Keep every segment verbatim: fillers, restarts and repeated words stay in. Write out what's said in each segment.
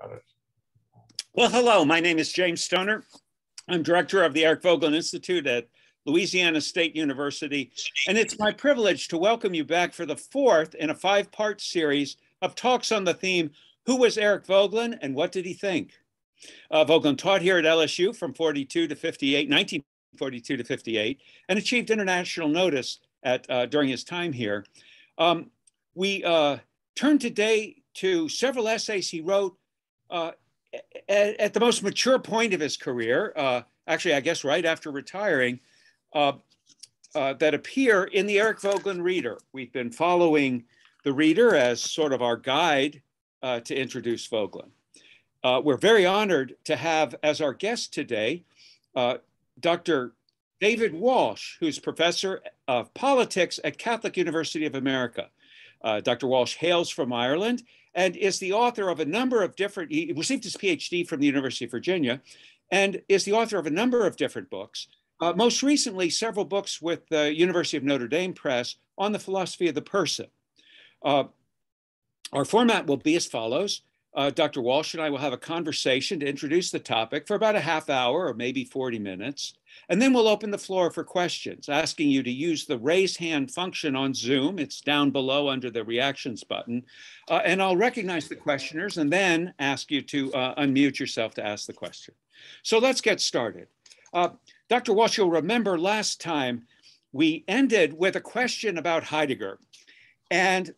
about it. Well, hello, my name is James Stoner. I'm director of the Eric Voegelin Institute at Louisiana State University, and it's my privilege to welcome you back for the fourth in a five-part series of talks on the theme, Who Was Eric Voegelin and What Did He Think? Uh, Voegelin taught here at L S U from forty-two to fifty-eight, nineteen forty-two to fifty-eight, and achieved international notice at uh, during his time here. Um, we uh, turn today to several essays he wrote uh, at, at the most mature point of his career, uh, actually, I guess right after retiring, uh, uh, that appear in the Eric Voegelin Reader. We've been following the Reader as sort of our guide uh, to introduce Voegelin. Uh, we're very honored to have as our guest today, uh, Doctor David Walsh, who's professor of politics at Catholic University of America. Uh, Doctor Walsh hails from Ireland and is the author of a number of different, he received his PhD from the University of Virginia and is the author of a number of different books. Uh, most recently, several books with the University of Notre Dame Press on the philosophy of the person. Uh, our format will be as follows. Uh, Doctor Walsh and I will have a conversation to introduce the topic for about a half hour or maybe forty minutes. And then we'll open the floor for questions, asking you to use the raise hand function on Zoom. It's down below under the reactions button. Uh, and I'll recognize the questioners and then ask you to uh, unmute yourself to ask the question. So let's get started. Uh, Doctor Walsh, you'll remember last time we ended with a question about Heidegger. And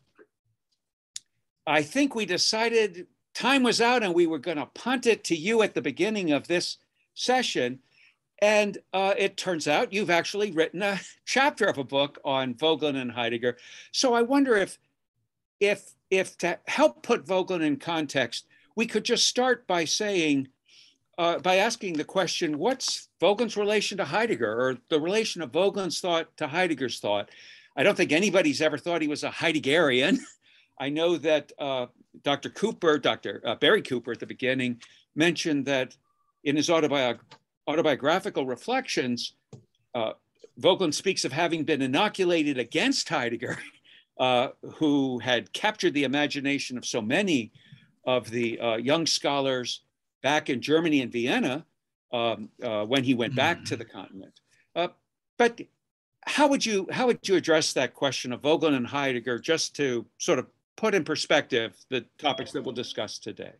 I think we decided time was out and we were going to punt it to you at the beginning of this session. And uh, it turns out you've actually written a chapter of a book on Voegelin and Heidegger. So I wonder if, if, if to help put Voegelin in context, we could just start by saying, uh, by asking the question, what's Voegelin's relation to Heidegger, or the relation of Voegelin's thought to Heidegger's thought? I don't think anybody's ever thought he was a Heideggerian. I know that uh, Doctor Cooper, Doctor Uh, Barry Cooper at the beginning mentioned that in his autobiog autobiographical reflections, uh, Voegelin speaks of having been inoculated against Heidegger, uh, who had captured the imagination of so many of the uh, young scholars back in Germany and Vienna um, uh, when he went mm. back to the continent. Uh, but how would you how would you address that question of Voegelin and Heidegger, just to sort of put in perspective the topics that we'll discuss today?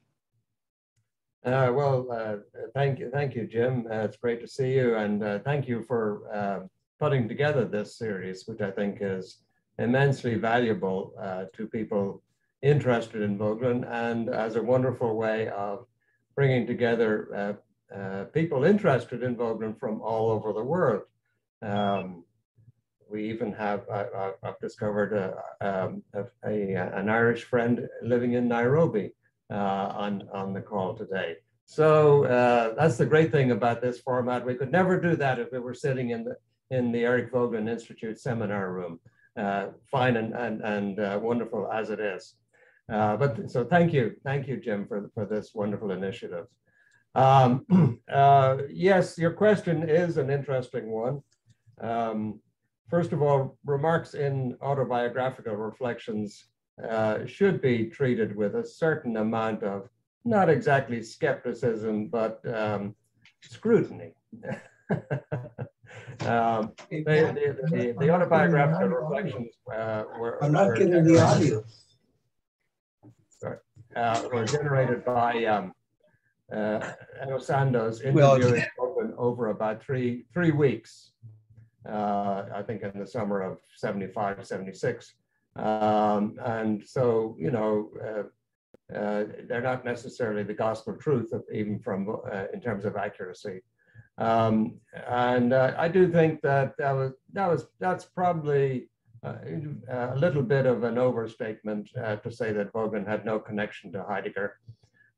Uh, well, uh, thank you, thank you, Jim. Uh, it's great to see you, and uh, thank you for uh, putting together this series, which I think is immensely valuable uh, to people interested in Voegelin, and as a wonderful way of bringing together uh, uh, people interested in Voegelin from all over the world. Um, We even have, I, I've discovered a, um, a, a, an Irish friend living in Nairobi uh, on, on the call today. So uh, that's the great thing about this format. We could never do that if we were sitting in the, in the Eric Voegelin Institute seminar room, uh, fine and, and, and uh, wonderful as it is. Uh, but so thank you, thank you, Jim, for, for this wonderful initiative. Um, uh, yes, your question is an interesting one. Um, First of all, remarks in autobiographical reflections uh, should be treated with a certain amount of, not exactly skepticism, but um, scrutiny. um, they, the, the, the autobiographical reflections uh, were- I'm not getting the audio. Sorry, uh, were generated by um, uh, Eno Sando's interviewing Voegelin over about three, three weeks. Uh, I think in the summer of seventy-five, seventy-six. Um, and so, you know, uh, uh, they're not necessarily the gospel truth of, even from, uh, in terms of accuracy. Um, and uh, I do think that that was, that was that's probably uh, a little bit of an overstatement uh, to say that Voegelin had no connection to Heidegger.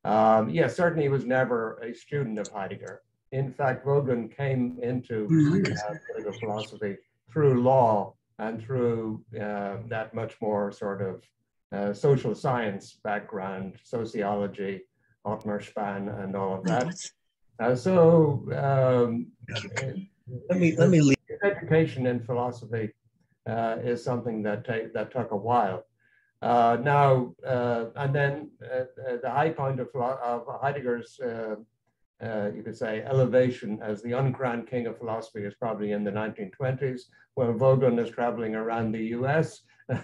Um, yes, yeah, certainly he was never a student of Heidegger. In fact, Voegelin came into uh, political philosophy through law and through uh, that much more sort of uh, social science background, sociology, Ottmar Span, and all of that. Uh, so, um, let me let me leave. Education in philosophy uh, is something that take, that took a while, Uh, now, uh, and then uh, the high point of, of Heidegger's, uh, uh, you could say, elevation as the uncrowned king of philosophy is probably in the nineteen twenties, where Voegelin is traveling around the U S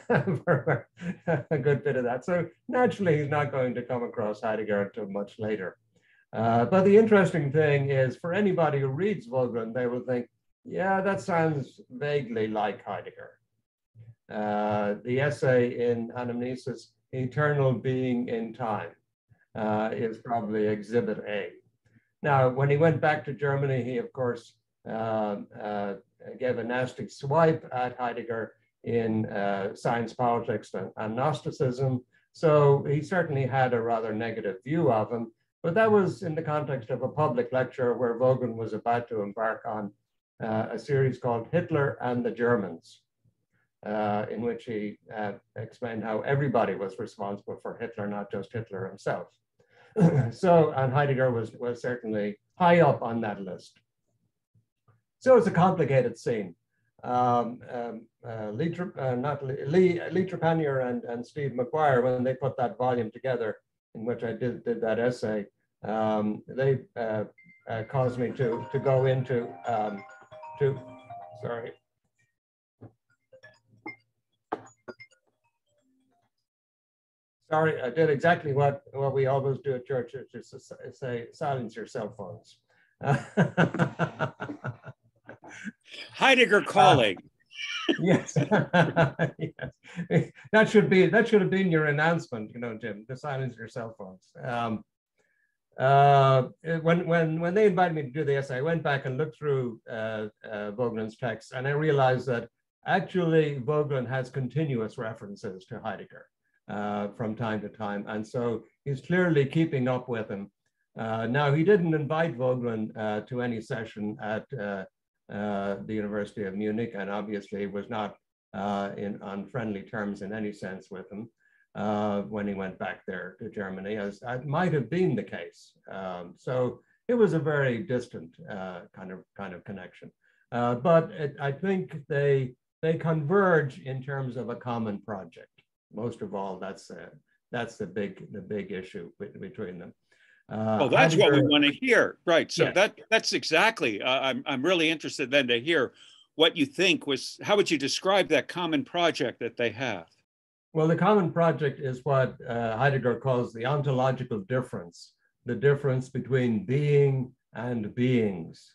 for a good bit of that. So naturally, he's not going to come across Heidegger until much later. Uh, but the interesting thing is, for anybody who reads Voegelin, they will think, yeah, that sounds vaguely like Heidegger. Uh, the essay in Anamnesis, Eternal Being in Time, uh, is probably Exhibit A. Now, when he went back to Germany, he, of course, uh, uh, gave a nasty swipe at Heidegger in uh, Science, Politics, and, and Gnosticism. So he certainly had a rather negative view of him. But that was in the context of a public lecture where Voegelin was about to embark on uh, a series called Hitler and the Germans, uh, in which he uh, explained how everybody was responsible for Hitler, not just Hitler himself. So, and Heidegger was, was certainly high up on that list. So it's a complicated scene. Um, um, uh, Lee, uh, not Lee, Lee, Lee Trepanier and, and Steve McGuire, when they put that volume together, in which I did, did that essay, um, they uh, uh, caused me to, to go into, um, to, sorry. Sorry, I did exactly what, what we always do at church, which is to say, silence your cell phones. Heidegger calling. Uh, yes. Yes, that should be that should have been your announcement, you know, Jim. The silence of your cell phones. Um, uh, when when when they invited me to do the essay, I went back and looked through uh, uh, Voegelin's text, and I realized that actually Voegelin has continuous references to Heidegger uh, from time to time, and so he's clearly keeping up with him. Uh, now he didn't invite Voegelin uh, to any session at. Uh, Uh, the University of Munich, and obviously was not uh, in, on friendly terms in any sense with him uh, when he went back there to Germany, as might have been the case. Um, so it was a very distant uh, kind of kind of connection. Uh, but it, I think they they converge in terms of a common project. Most of all, that's a, that's the big the big issue between them. Uh, oh, that's Heidegger. What we want to hear, right? So yes. that that's exactly. Uh, I'm I'm really interested then to hear what you think was. How would you describe that common project that they have? Well, the common project is what uh, Heidegger calls the ontological difference, the difference between being and beings,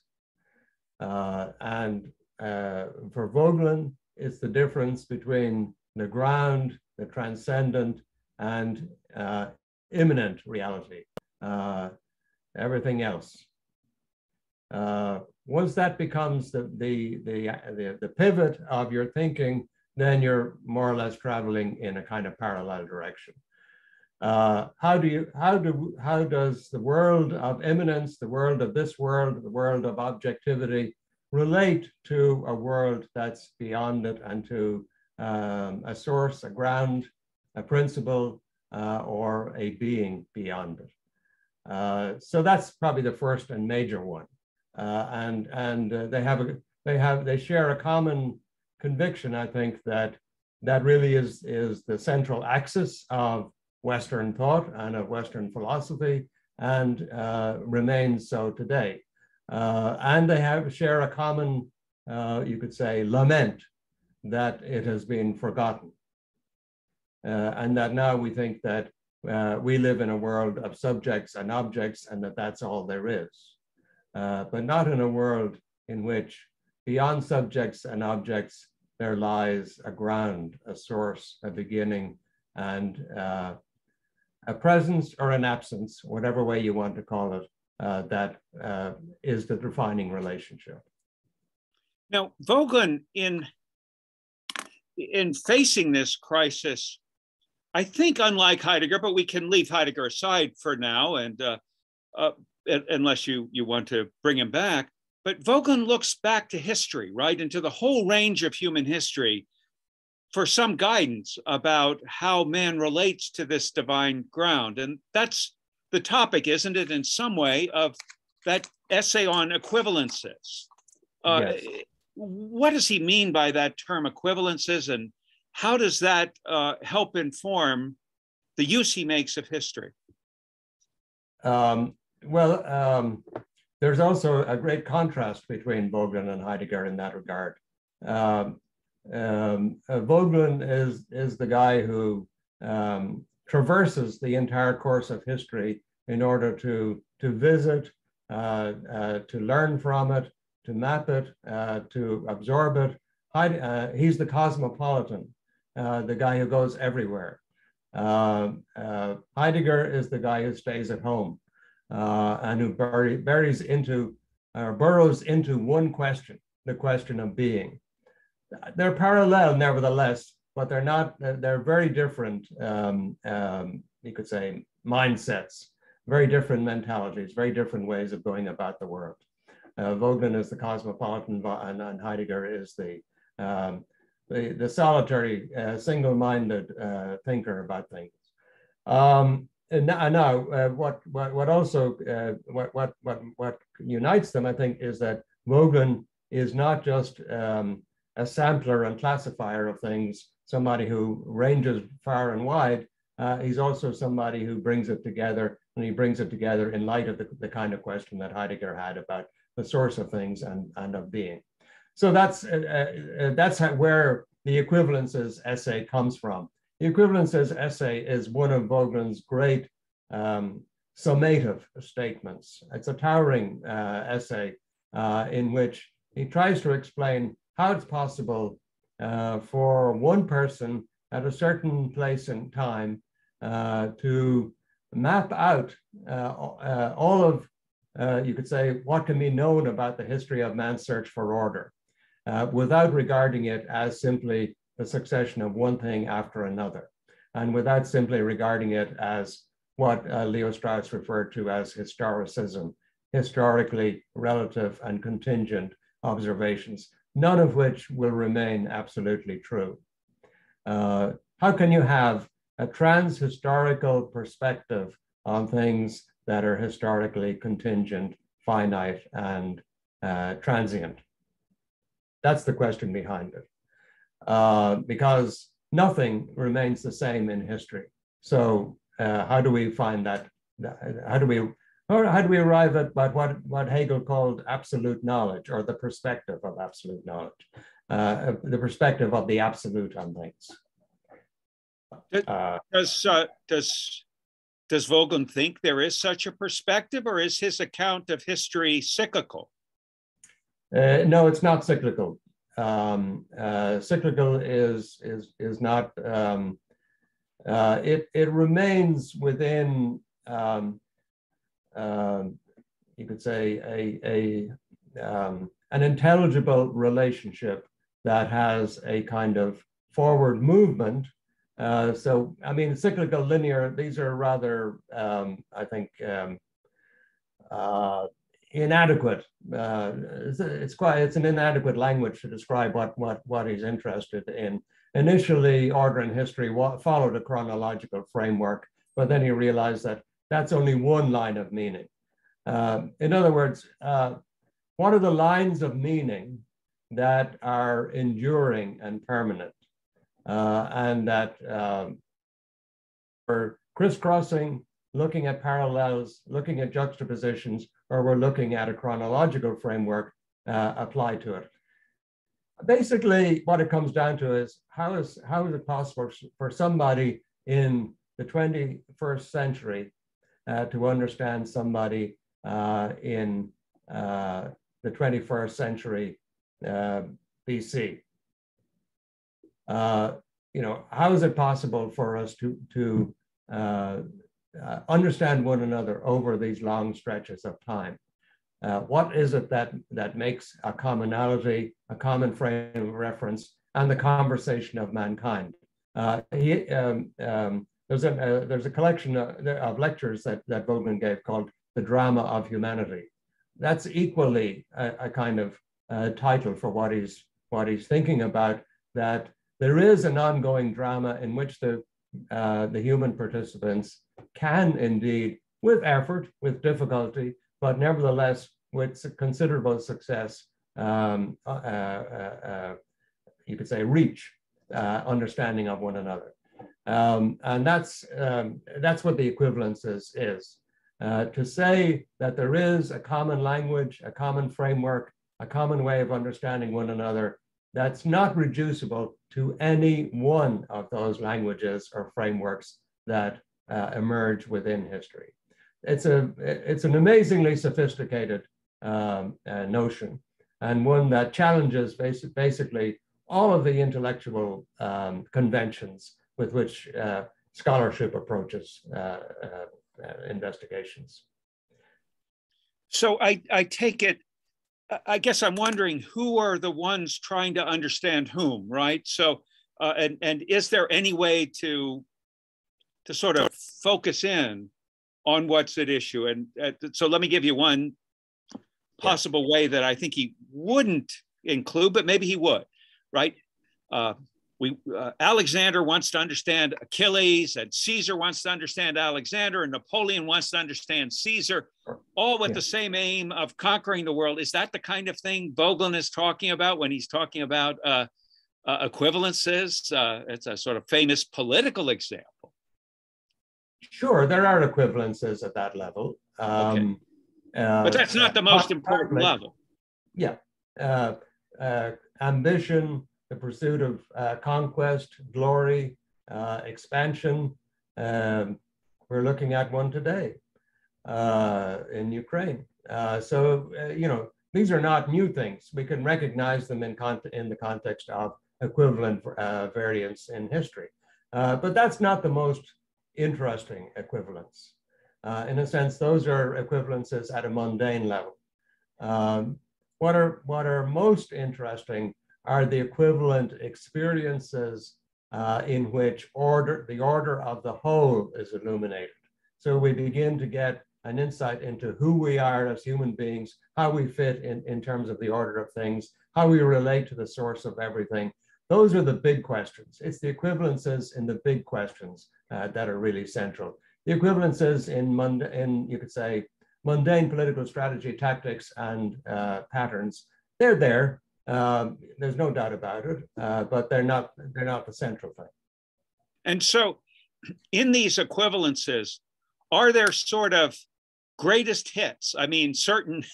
uh, and uh, for Voegelin, it's the difference between the ground, the transcendent, and uh, immanent reality. Uh, everything else. Uh, once that becomes the, the, the, the, the pivot of your thinking, then you're more or less traveling in a kind of parallel direction. Uh, how, do you, how, do, how does the world of immanence, the world of this world, the world of objectivity relate to a world that's beyond it and to um, a source, a ground, a principle, uh, or a being beyond it? Uh, so that's probably the first and major one, uh, and and uh, they have a they have they share a common conviction, I think, that that really is is the central axis of Western thought and of Western philosophy, and uh, remains so today. Uh, and they have share a common, uh, you could say, lament that it has been forgotten, uh, and that now we think that. Uh, we live in a world of subjects and objects, and that that's all there is, uh, but not in a world in which beyond subjects and objects, there lies a ground, a source, a beginning, and uh, a presence or an absence, whatever way you want to call it, uh, that uh, is the defining relationship. Now, Voegelin, in, in facing this crisis, I think, unlike Heidegger, but we can leave Heidegger aside for now, and uh, uh, unless you, you want to bring him back. But Voegelin looks back to history, right, into the whole range of human history for some guidance about how man relates to this divine ground. And that's the topic, isn't it, in some way, of that essay on equivalences. Uh, yes. What does he mean by that term, equivalences, and how does that uh, help inform the use he makes of history? Um, well, um, there's also a great contrast between Voegelin and Heidegger in that regard. Um, um, uh, Voegelin is, is the guy who um, traverses the entire course of history in order to, to visit, uh, uh, to learn from it, to map it, uh, to absorb it. Heide, uh, he's the cosmopolitan, uh, the guy who goes everywhere. Uh, uh, Heidegger is the guy who stays at home uh, and who bury, buries into, or uh, burrows into one question, the question of being. They're parallel, nevertheless, but they're not, they're very different, um, um, you could say, mindsets, very different mentalities, very different ways of going about the world. Uh, Voegelin is the cosmopolitan and, and Heidegger is the um, The, the solitary, uh, single-minded uh, thinker about things. Um, and now, uh, what, what what also uh, what what what what unites them, I think, is that Voegelin is not just um, a sampler and classifier of things. Somebody who ranges far and wide. Uh, he's also somebody who brings it together, and he brings it together in light of the, the kind of question that Heidegger had about the source of things and and of being. So that's, uh, uh, that's how, where the equivalences essay comes from. The equivalences essay is one of Voegelin's great um, summative statements. It's a towering uh, essay uh, in which he tries to explain how it's possible uh, for one person at a certain place and time uh, to map out uh, uh, all of, uh, you could say, what can be known about the history of man's search for order. Uh, without regarding it as simply the succession of one thing after another, and without simply regarding it as what uh, Leo Strauss referred to as historicism, historically relative and contingent observations, none of which will remain absolutely true. Uh, how can you have a trans-historical perspective on things that are historically contingent, finite, and uh, transient? That's the question behind it, uh, because nothing remains the same in history. So uh, how do we find that? How do we, or how do we arrive at what what Hegel called absolute knowledge, or the perspective of absolute knowledge, uh, the perspective of the absolute on things? Uh, does uh, does does Voegelin think there is such a perspective, or is his account of history cyclical? Uh, no, it's not cyclical. Um, uh, cyclical is is is not. Um, uh, it it remains within, um, uh, you could say, a a um, an intelligible relationship that has a kind of forward movement. Uh, so I mean, cyclical, linear. These are rather, um, I think. Um, uh, Inadequate. Uh, it's, it's quite. It's an inadequate language to describe what what what he's interested in. Initially, order and history followed a chronological framework, but then he realized that that's only one line of meaning. Uh, in other words, uh, what are the lines of meaning that are enduring and permanent, uh, and that for um, crisscrossing, looking at parallels, looking at juxtapositions, or we're looking at a chronological framework uh, applied to it. Basically, what it comes down to is how is, how is it possible for somebody in the twenty-first century uh, to understand somebody uh, in uh, the twenty-first century uh, B C? Uh, you know, how is it possible for us to, to uh, Uh, understand one another over these long stretches of time? Uh, what is it that, that makes a commonality, a common frame of reference, and the conversation of mankind? Uh, he, um, um, there's, a, uh, there's a collection of, of lectures that, that Voegelin gave called The Drama of Humanity. That's equally a, a kind of uh, title for what he's, what he's thinking about, that there is an ongoing drama in which the Uh, the human participants can indeed, with effort, with difficulty, but nevertheless with considerable success, um, uh, uh, uh, you could say, reach uh, understanding of one another. Um, and that's, um, that's what the equivalence is. is. Uh, to say that there is a common language, a common framework, a common way of understanding one another, that's not reducible to any one of those languages or frameworks that uh, emerge within history. It's, a, it's an amazingly sophisticated um, uh, notion, and one that challenges basic, basically all of the intellectual um, conventions with which uh, scholarship approaches uh, uh, investigations. So I, I take it, I guess I'm wondering who are the ones trying to understand whom, right? So, uh, and, and is there any way to, to sort of focus in on what's at issue? And uh, so let me give you one possible way that I think he wouldn't include, but maybe he would, right? Uh, we, uh, Alexander wants to understand Achilles, and Caesar wants to understand Alexander, and Napoleon wants to understand Caesar, all with yeah. the same aim of conquering the world. Is that the kind of thing Voegelin is talking about when he's talking about uh, uh, equivalences? Uh, it's a sort of famous political example. Sure, there are equivalences at that level. Um, okay. uh, but that's not the most uh, important uh, level. Yeah. Uh, uh, ambition, the pursuit of uh, conquest, glory, uh, expansion. Um, we're looking at one today uh, in Ukraine. Uh, so, uh, you know, these are not new things. We can recognize them in, con in the context of equivalent uh, variance in history. Uh, but that's not the most interesting equivalence. Uh, in a sense, those are equivalences at a mundane level. Um, what are, what are most interesting are the equivalent experiences uh, in which order, the order of the whole is illuminated. So we begin to get an insight into who we are as human beings, how we fit in, in terms of the order of things, how we relate to the source of everything. Those are the big questions. It's the equivalences in the big questions uh, that are really central. The equivalences in, mund in, you could say, mundane political strategy, tactics, and uh, patterns, they're there. Um, there's no doubt about it, uh, but they're not, they're not the central thing. And so in these equivalences, are there sort of greatest hits? I mean, certain,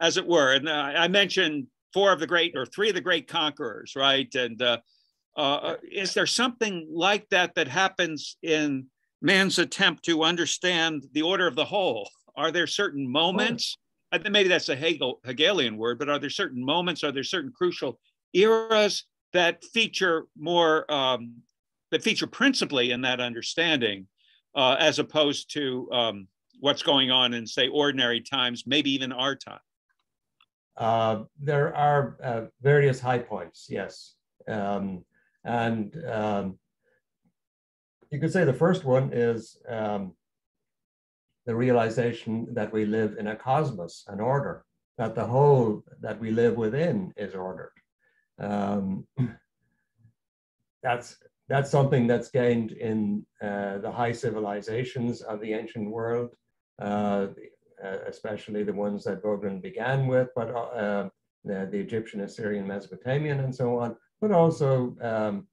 as it were, and I mentioned four of the great or three of the great conquerors, right? And uh, uh, is there something like that that happens in man's attempt to understand the order of the whole? Are there certain moments? Oh. I think maybe that's a Hegel, Hegelian word, but are there certain moments, are there certain crucial eras that feature more, um, that feature principally in that understanding, uh, as opposed to um, what's going on in, say, ordinary times, maybe even our time? Uh, there are uh, various high points, yes. Um, and um, you could say the first one is um, the realization that we live in a cosmos, an order, that the whole that we live within is ordered. Um, that's, that's something that's gained in uh, the high civilizations of the ancient world, uh, especially the ones that Voegelin began with, but uh, the, the Egyptian, Assyrian, Mesopotamian, and so on, but also um,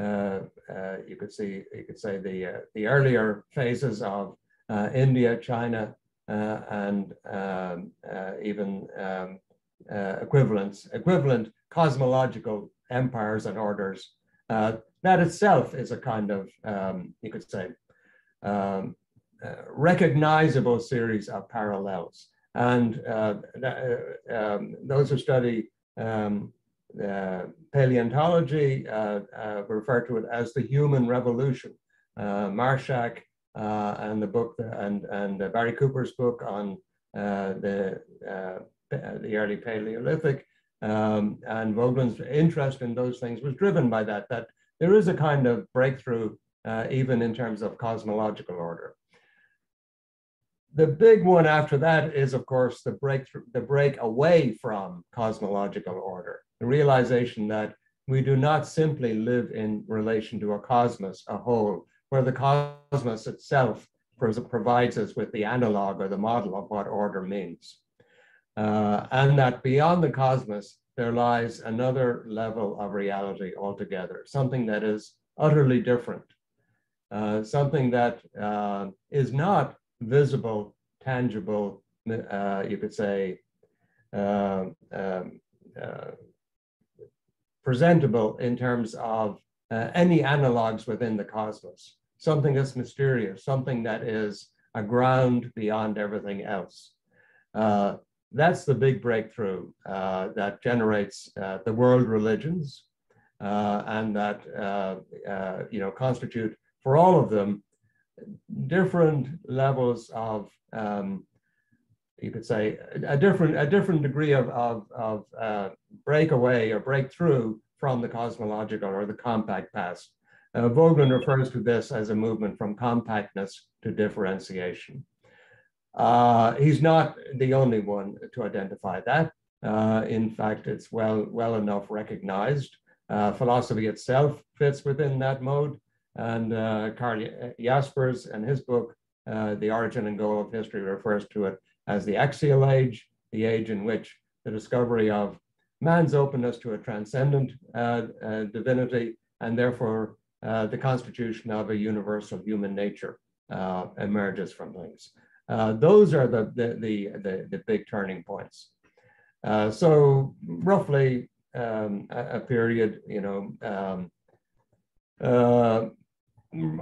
uh, uh, you could see, you could say the, uh, the earlier phases of Uh, India, China, uh, and um, uh, even um, uh, equivalents, equivalent cosmological empires and orders. Uh, that itself is a kind of, um, you could say, um, uh, recognizable series of parallels. And uh, uh, um, those who study um, uh, paleontology uh, uh, refer to it as the human revolution. Uh, Marshak, Uh, and the book and and uh, Barry Cooper's book on uh, the uh, the early Paleolithic um, and Voegelin's interest in those things was driven by that that there is a kind of breakthrough uh, even in terms of cosmological order. The big one after that is, of course, the breakthrough, the break away from cosmological order, the realization that we do not simply live in relation to a cosmos, a whole, where the cosmos itself provides us with the analog or the model of what order means. Uh, and that beyond the cosmos, there lies another level of reality altogether, something that is utterly different, uh, something that uh, is not visible, tangible, uh, you could say, uh, um, uh, presentable in terms of uh, any analogs within the cosmos, something that's mysterious, something that is a ground beyond everything else. Uh, That's the big breakthrough uh, that generates uh, the world religions, uh, and that uh, uh, you know, constitute for all of them different levels of um, you could say a different a different degree of of, of uh, breakaway or breakthrough from the cosmological or the compact past. Uh, Voegelin refers to this as a movement from compactness to differentiation. Uh, he's not the only one to identify that. Uh, in fact, it's well, well enough recognized. Uh, philosophy itself fits within that mode. And uh, Karl Jaspers, in his book, uh, The Origin and Goal of History, refers to it as the axial age, the age in which the discovery of man's openness to a transcendent uh, uh, divinity, and therefore uh, the constitution of a universal human nature uh, emerges from things. Uh, those are the, the, the, the, the big turning points. Uh, so roughly um, a, a period, you know, um, uh,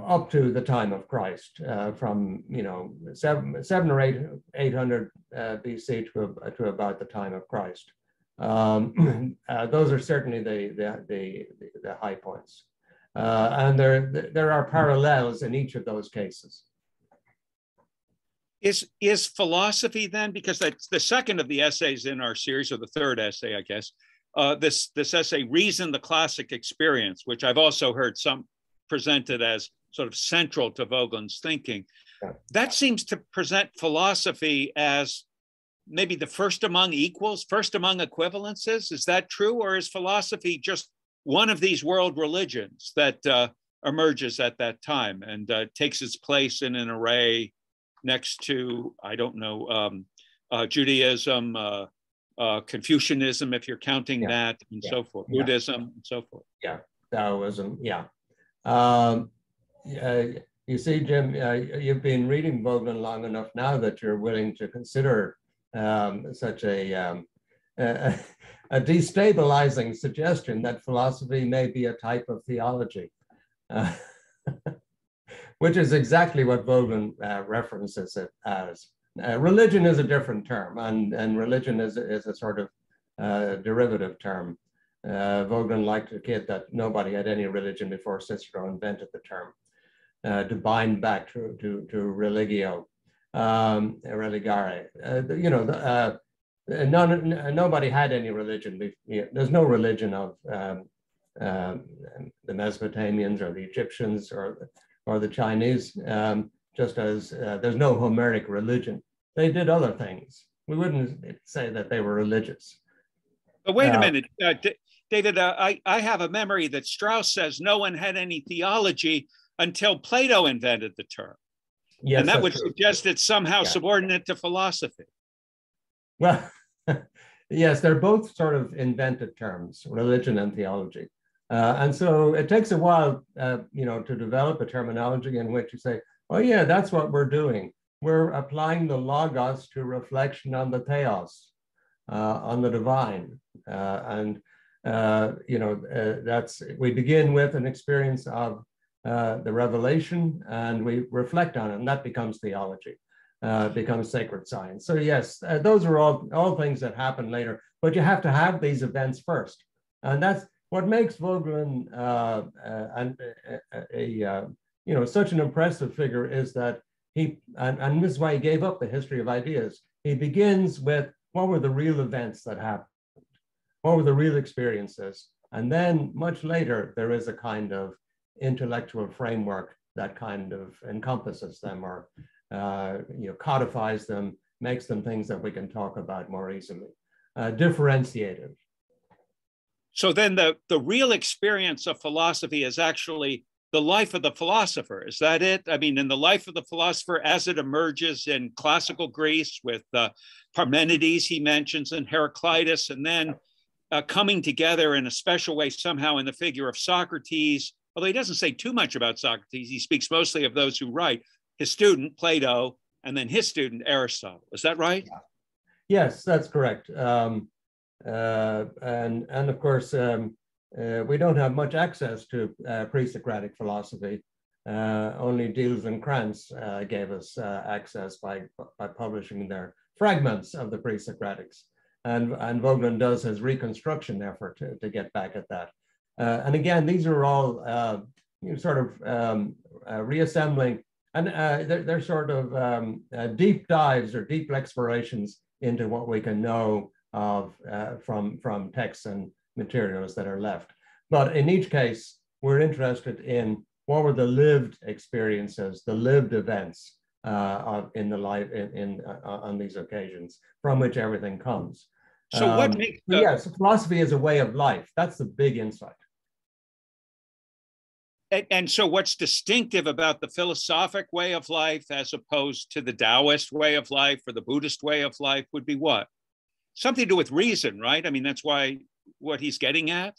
up to the time of Christ, uh, from, you know, seven, seven or eight, eight hundred uh, B C to, uh, to about the time of Christ. Um, uh, those are certainly the, the, the, the high points. Uh, and there, there are parallels in each of those cases. Is, is philosophy then, because that's the second of the essays in our series, or the third essay, I guess, uh, this, this essay, Reason, the Classic Experience, which I've also heard some presented as sort of central to Voegelin's thinking. That seems to present philosophy as maybe the first among equals, first among equivalences. Is that true? Or is philosophy just one of these world religions that uh, emerges at that time and uh, takes its place in an array next to, I don't know, um, uh, Judaism, uh, uh, Confucianism, if you're counting yeah. that, and yeah. so forth, yeah. Buddhism, yeah. and so forth. Yeah, Taoism, yeah. Um, uh, you see, Jim, uh, you've been reading Voegelin long enough now that you're willing to consider um, such a, um, a, a destabilizing suggestion that philosophy may be a type of theology. Uh, which is exactly what Voegelin uh, references it as. Uh, religion is a different term, and, and religion is, is a sort of uh, derivative term. Uh, Voegelin liked to kid that nobody had any religion before Cicero invented the term, uh, to bind back to, to, to religio, um, religare. Uh, you know, uh, none, nobody had any religion. Before. There's no religion of um, uh, the Mesopotamians or the Egyptians or or the Chinese, um, just as uh, there's no Homeric religion. They did other things. We wouldn't say that they were religious. But wait uh, a minute, uh, David, uh, I, I have a memory that Strauss says no one had any theology until Plato invented the term. Yes, and that would true. suggest it's somehow yeah. subordinate to philosophy. Well, yes, they're both sort of invented terms, religion and theology. Uh, and so it takes a while, uh, you know, to develop a terminology in which you say, oh yeah, that's what we're doing. We're applying the logos to reflection on the theos, uh, on the divine. Uh, and, uh, you know, uh, that's, we begin with an experience of uh, the revelation and we reflect on it, and that becomes theology, uh, becomes sacred science. So yes, uh, those are all, all things that happen later, but you have to have these events first. And that's, what makes Voegelin uh, a, a, a, you know, such an impressive figure is that he, and, and this is why he gave up the history of ideas, he begins with what were the real events that happened, what were the real experiences, and then much later there is a kind of intellectual framework that kind of encompasses them or uh, you know, codifies them, makes them things that we can talk about more easily, uh, differentiated. So then the, the real experience of philosophy is actually the life of the philosopher. Is that it? I mean, in the life of the philosopher as it emerges in classical Greece with uh, Parmenides, he mentions, and Heraclitus, and then uh, coming together in a special way somehow in the figure of Socrates, although he doesn't say too much about Socrates. He speaks mostly of those who write, his student, Plato, and then his student, Aristotle. Is that right? Yeah. Yes, that's correct. Um, uh, and, and of course, um, uh, we don't have much access to uh, pre-Socratic philosophy. Uh, only Diels and Krantz uh, gave us uh, access by, by publishing their fragments of the pre-Socratics. And, and Voegelin does his reconstruction effort to, to get back at that. Uh, and again, these are all uh, you know, sort of um, uh, reassembling, and uh, they're, they're sort of um, uh, deep dives or deep explorations into what we can know of uh, from, from texts and materials that are left. But in each case, we're interested in what were the lived experiences, the lived events uh, of, in the life in, in uh, on these occasions, from which everything comes. So um, what makes the... yes, philosophy is a way of life. That's the big insight. And, and so, what's distinctive about the philosophic way of life, as opposed to the Taoist way of life or the Buddhist way of life, would be what? Something to do with reason, right? I mean, that's why what he's getting at.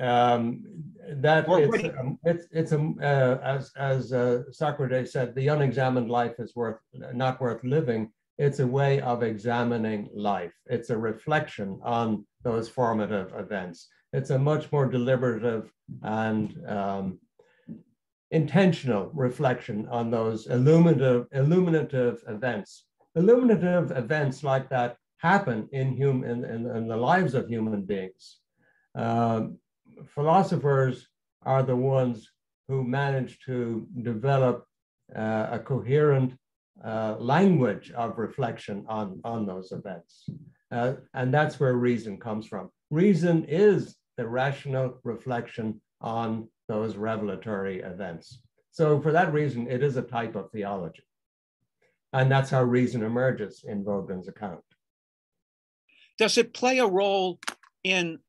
Um, that or it's, he... um, it's it's a uh, as as uh, Socrates said, the unexamined life is worth not worth living. It's a way of examining life. It's a reflection on those formative events. It's a much more deliberative and um, intentional reflection on those illuminative, illuminative events. Illuminative events like that happen in human in, in the lives of human beings. Um, philosophers are the ones who manage to develop uh, a coherent uh, language of reflection on, on those events. Uh, and that's where reason comes from. Reason is the rational reflection on those revelatory events. So for that reason, it is a type of theology. And that's how reason emerges in Voegelin's account. Does it play a role in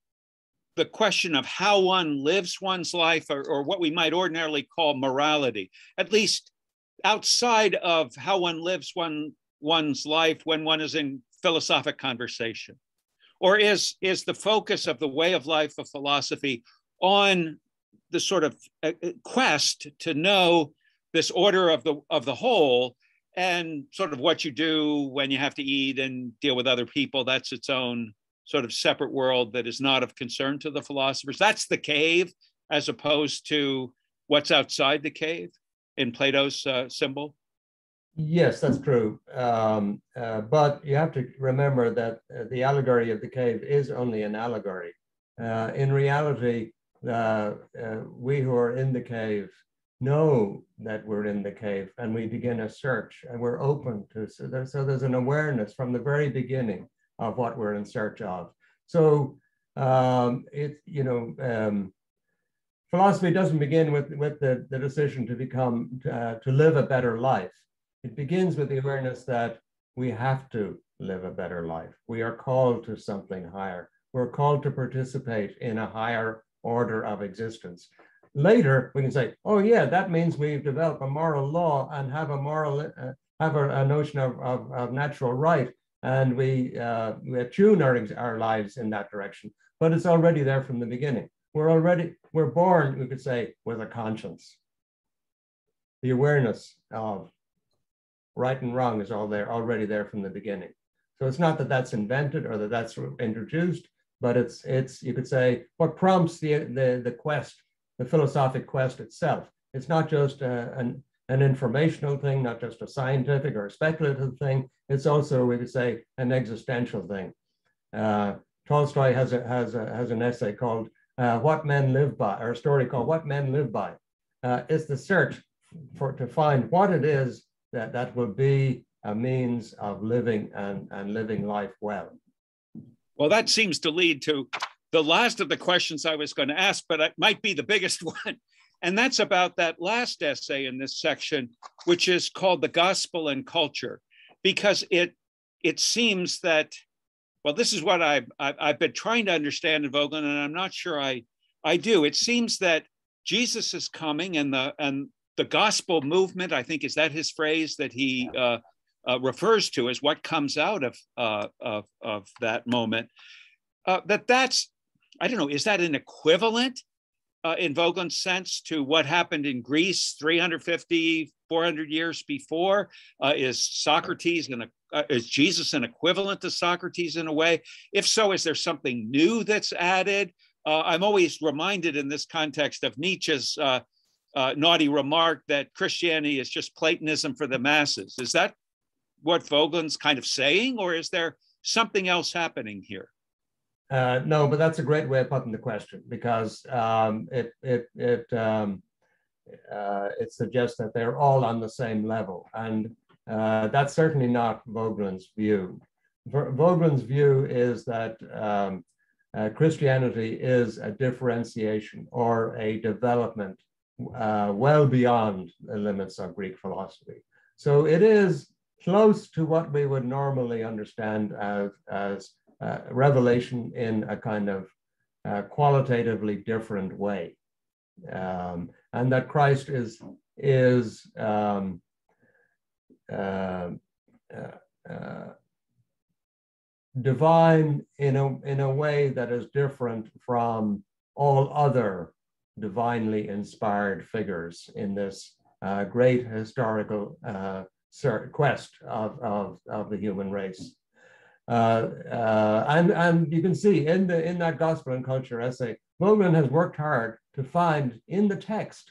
the question of how one lives one's life, or, or what we might ordinarily call morality, at least outside of how one lives one, one's life when one is in philosophic conversation? Or is, is the focus of the way of life of philosophy on the sort of quest to know this order of the, of the whole, and sort of what you do when you have to eat and deal with other people? That's its own sort of separate world that is not of concern to the philosophers. That's the cave, as opposed to what's outside the cave in Plato's uh, symbol. Yes, that's true. Um, uh, but you have to remember that uh, the allegory of the cave is only an allegory. Uh, in reality, uh, uh, we who are in the cave know that we're in the cave, and we begin a search, and we're open to, so, there, so there's an awareness from the very beginning of what we're in search of. So um, it, you know, um, philosophy doesn't begin with with the, the decision to become uh, to live a better life. It begins with the awareness that we have to live a better life. We are called to something higher. We're called to participate in a higher order of existence. Later, we can say, "Oh, yeah, that means we've developed a moral law and have a moral uh, have a, a notion of, of of natural right." And we, uh, we attune our, our lives in that direction, but it's already there from the beginning. We're already, we're born, we could say, with a conscience. The awareness of right and wrong is all there, already there from the beginning. So it's not that that's invented or that that's introduced, but it's, it's you could say, what prompts the, the, the quest, the philosophic quest itself. It's not just a, an an informational thing, not just a scientific or a speculative thing. It's also, we could say, an existential thing. Uh, Tolstoy has a, has a, has an essay called uh, "What Men Live By," or a story called "What Men Live By." Uh, it's the search for to find what it is that that will be a means of living and and living life well. Well, that seems to lead to the last of the questions I was going to ask, but it might be the biggest one. And that's about that last essay in this section, which is called "The Gospel and Culture," because it it seems that, well, this is what I've, I've been trying to understand in Voegelin, and I'm not sure I, I do. It seems that Jesus is coming, and the, and the gospel movement, I think, is that his phrase that he uh, uh, refers to as what comes out of, uh, of, of that moment, uh, that that's, I don't know, is that an equivalent uh, in Voegelin's sense to what happened in Greece three hundred fifty, four hundred years before? Uh, is Socrates and uh, is Jesus an equivalent to Socrates in a way? If so, is there something new that's added? Uh, I'm always reminded in this context of Nietzsche's uh, uh, naughty remark that Christianity is just Platonism for the masses. Is that what Voegelin's kind of saying, or is there something else happening here? Uh, no, but that's a great way of putting the question, because um, it it it um, uh, it suggests that they're all on the same level, and uh, that's certainly not Voegelin's view. Voegelin's view is that um, Uh, Christianity is a differentiation or a development uh, well beyond the limits of Greek philosophy. So it is close to what we would normally understand as, as uh, revelation in a kind of uh, qualitatively different way. Um, and that Christ is, is um, uh, uh, uh, divine in a, in a way that is different from all other divinely inspired figures in this uh, great historical uh, quest of, of, of the human race. Uh, uh, and, and you can see in, the, in that Gospel and Culture essay, Voegelin has worked hard to find in the text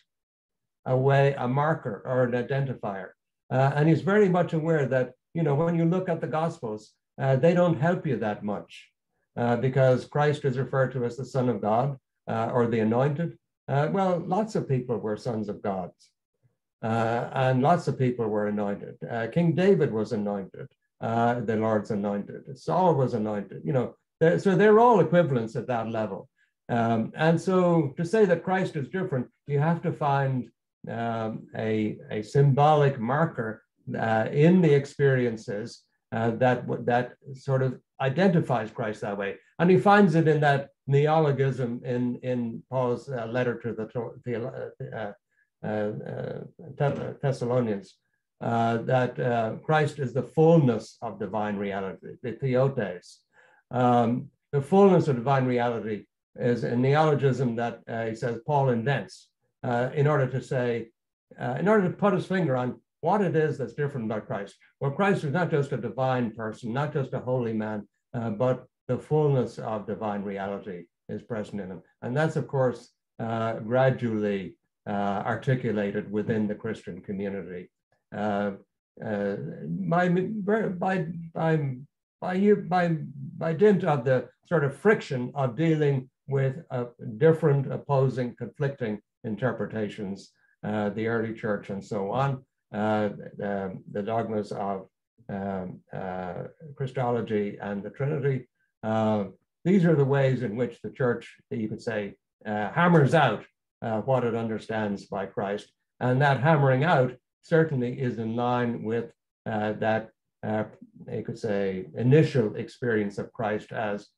a way, a marker or an identifier. Uh, and he's very much aware that, you know, when you look at the Gospels, Uh, they don't help you that much uh, because Christ is referred to as the Son of God uh, or the Anointed. Uh, well, lots of people were sons of God uh, and lots of people were anointed. Uh, King David was anointed, uh, the Lord's anointed, Saul was anointed, you know, they're, so they're all equivalents at that level. Um, and so to say that Christ is different, you have to find um, a, a symbolic marker uh, in the experiences Uh, that that sort of identifies Christ that way, and he finds it in that neologism in in Paul's uh, letter to the uh, uh, uh, Thessalonians uh, that uh, Christ is the fullness of divine reality, the theotes. Um, the fullness of divine reality is a neologism that uh, he says Paul invents uh, in order to say, uh, in order to put his finger on what it is that's different about Christ. Well, Christ is not just a divine person, not just a holy man, uh, but the fullness of divine reality is present in him. And that's, of course, uh, gradually uh, articulated within the Christian community. Uh, uh, by, by, by, by, by dint of the sort of friction of dealing with uh, different, opposing, conflicting interpretations, uh, the early church and so on, Uh, the, the dogmas of um, uh, Christology and the Trinity. Uh, these are the ways in which the church, you could say, uh, hammers out uh, what it understands by Christ. And that hammering out certainly is in line with uh, that, uh, you could say, initial experience of Christ as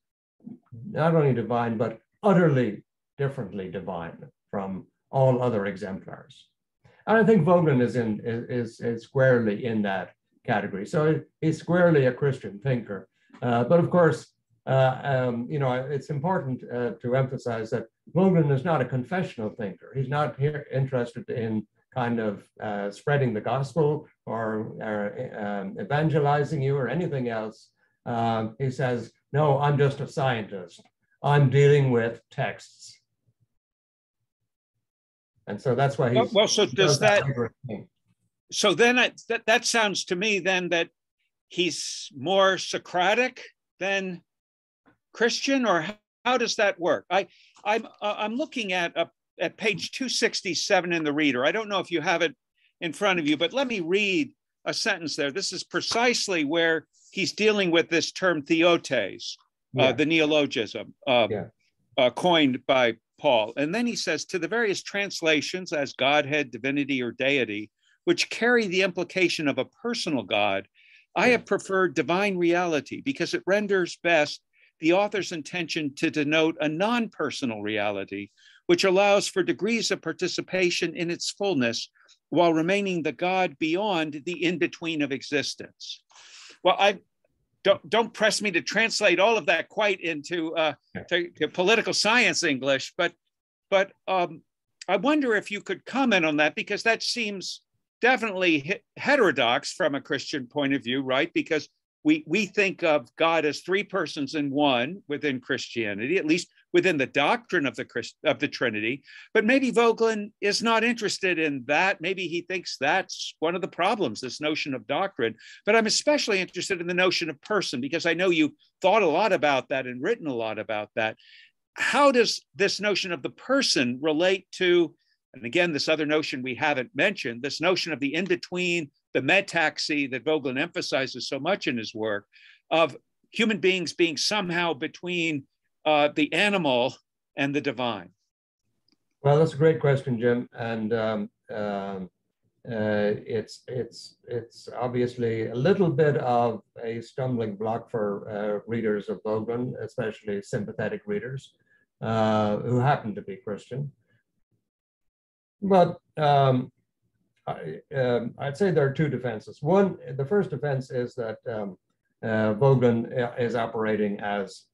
not only divine, but utterly differently divine from all other exemplars. And I think Voegelin is in is, is squarely in that category. So he's squarely a Christian thinker. Uh, but of course, uh, um, you know, it's important uh, to emphasize that Voegelin is not a confessional thinker. He's not here interested in kind of uh, spreading the gospel or, or um, evangelizing you or anything else. Uh, he says, no, I'm just a scientist. I'm dealing with texts. And so that's why he's... Well, so does that... So then I, that, that sounds to me then that he's more Socratic than Christian, or how, how does that work? I, I'm, uh, I'm looking at, uh, at page two sixty-seven in the Reader. I don't know if you have it in front of you, but let me read a sentence there. This is precisely where he's dealing with this term theotes, yeah. uh, the neologism uh, yeah. uh, coined by Paul. And then he says, to the various translations as Godhead, divinity, or deity, which carry the implication of a personal God, I have preferred divine reality because it renders best the author's intention to denote a non-personal reality, which allows for degrees of participation in its fullness while remaining the God beyond the in-between of existence. Well, I, don't don't press me to translate all of that quite into uh, to, to political science English, but but um, I wonder if you could comment on that, because that seems definitely heterodox from a Christian point of view, right? Because we we think of God as three persons in one within Christianity, at least within the doctrine of the Christ, of the Trinity. But maybe Voegelin is not interested in that. Maybe he thinks that's one of the problems, this notion of doctrine. But I'm especially interested in the notion of person, because I know you've thought a lot about that and written a lot about that. How does this notion of the person relate to, and again, this other notion we haven't mentioned, this notion of the in-between, the metaxy that Voegelin emphasizes so much in his work, of human beings being somehow between uh, the animal and the divine? Well, that's a great question, Jim. And um, um, uh, it's, it's, it's obviously a little bit of a stumbling block for uh, readers of Voegelin, especially sympathetic readers uh, who happen to be Christian. But um, I, um, I'd say there are two defenses. One, the first defense is that um, uh, Voegelin is operating as,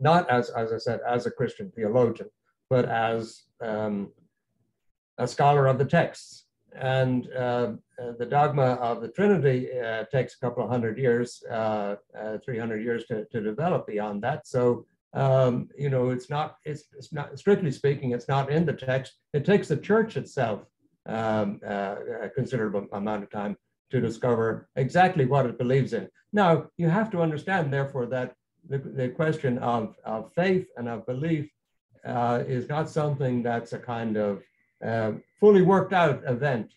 not as, as I said, as a Christian theologian, but as um, a scholar of the texts. And uh, the dogma of the Trinity uh, takes a couple of hundred years, uh, uh, three hundred years to, to develop beyond that. So Um, you know, it's not, it's, it's not, strictly speaking, it's not in the text. It takes the church itself um, uh, a considerable amount of time to discover exactly what it believes in. Now, you have to understand, therefore, that the, the question of, of faith and of belief uh, is not something that's a kind of uh, fully worked out event.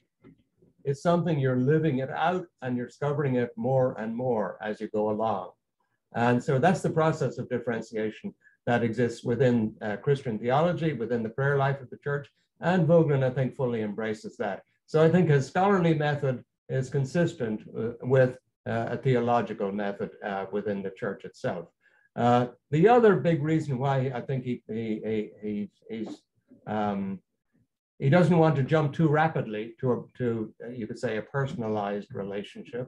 It's something you're living it out and you're discovering it more and more as you go along. And so that's the process of differentiation that exists within uh, Christian theology, within the prayer life of the church, and Voegelin, I think, fully embraces that. So I think his scholarly method is consistent uh, with uh, a theological method uh, within the church itself. Uh, the other big reason why I think he, he, he, he's, um, he doesn't want to jump too rapidly to, a, to uh, you could say, a personalized relationship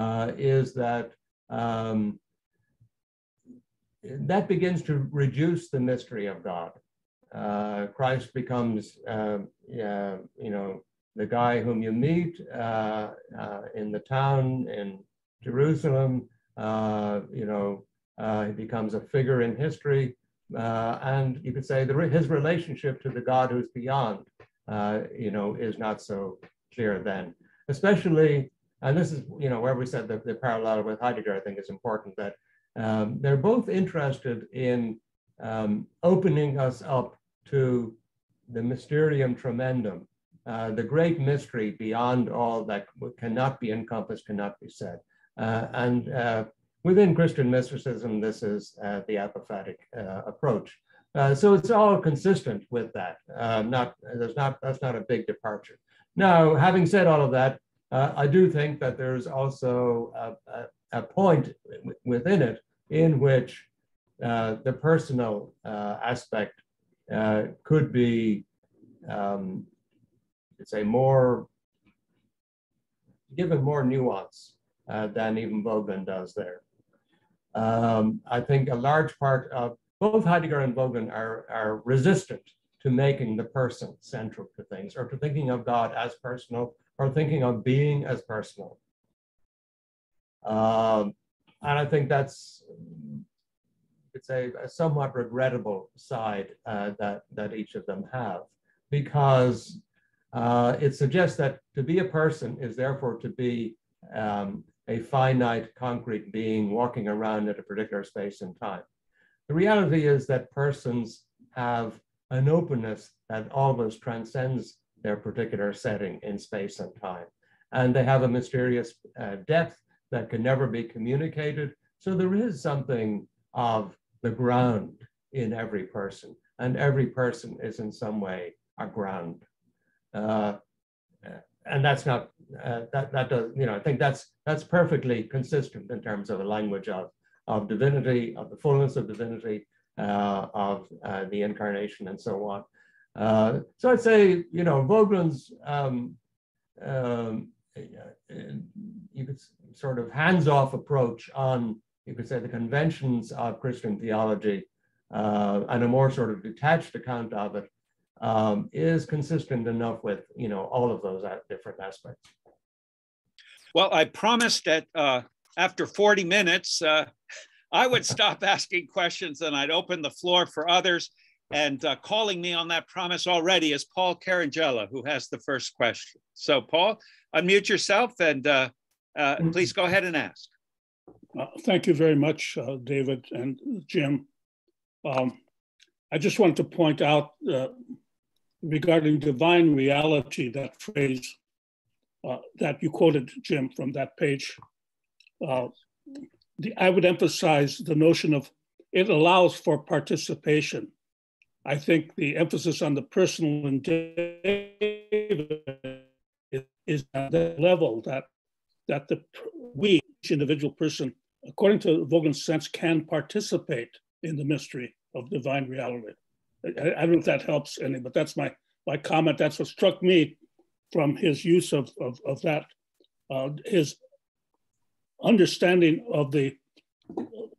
uh, is that um, that begins to reduce the mystery of God. Uh, Christ becomes, uh, yeah, you know, the guy whom you meet uh, uh, in the town in Jerusalem. Uh, you know, uh, he becomes a figure in history, uh, and you could say the, his relationship to the God who's beyond, uh, you know, is not so clear then. Especially, and this is, you know, where we said that the parallel with Heidegger, I think, is important, that Um, they're both interested in um, opening us up to the mysterium tremendum, uh, the great mystery beyond all that cannot be encompassed, cannot be said. Uh, and uh, within Christian mysticism, this is uh, the apophatic uh, approach. Uh, so it's all consistent with that. Uh, not, there's not, that's not a big departure. Now, having said all of that, uh, I do think that there's also a, a a point within it in which uh, the personal uh, aspect uh, could be, um, it's a more, given more nuance uh, than even Voegelin does there. Um, I think a large part of, both Heidegger and Voegelin are, are resistant to making the person central to things, or to thinking of God as personal, or thinking of being as personal. Um, and I think that's, it's a, a somewhat regrettable side uh, that, that each of them have, because uh, it suggests that to be a person is therefore to be um, a finite, concrete being walking around at a particular space and time. The reality is that persons have an openness that always transcends their particular setting in space and time. And they have a mysterious uh, depth that can never be communicated. So there is something of the ground in every person, and every person is in some way a ground. Uh, and that's not, uh, that, that does, you know, I think that's, that's perfectly consistent in terms of a language of, of divinity, of the fullness of divinity, uh, of uh, the incarnation, and so on. Uh, so I'd say, you know, Voegelin's, um, um, you could sort of hands-off approach on, you could say, the conventions of Christian theology uh, and a more sort of detached account of it um, is consistent enough with, you know, all of those different aspects. Well, I promised that uh, after forty minutes, uh, I would stop asking questions and I'd open the floor for others. And uh, calling me on that promise already is Paul Carangella, who has the first question. So Paul, unmute yourself and uh, uh, please go ahead and ask. Uh, thank you very much, uh, David and Jim. Um, I just wanted to point out uh, regarding divine reality, that phrase uh, that you quoted, Jim, from that page, uh, the, I would emphasize the notion of it allows for participation. I think the emphasis on the personal and David is at the level that that the we, each individual person, according to Voegelin's sense, can participate in the mystery of divine reality. I, I don't know if that helps any, but that's my my comment. That's what struck me from his use of of, of that, uh, his understanding of the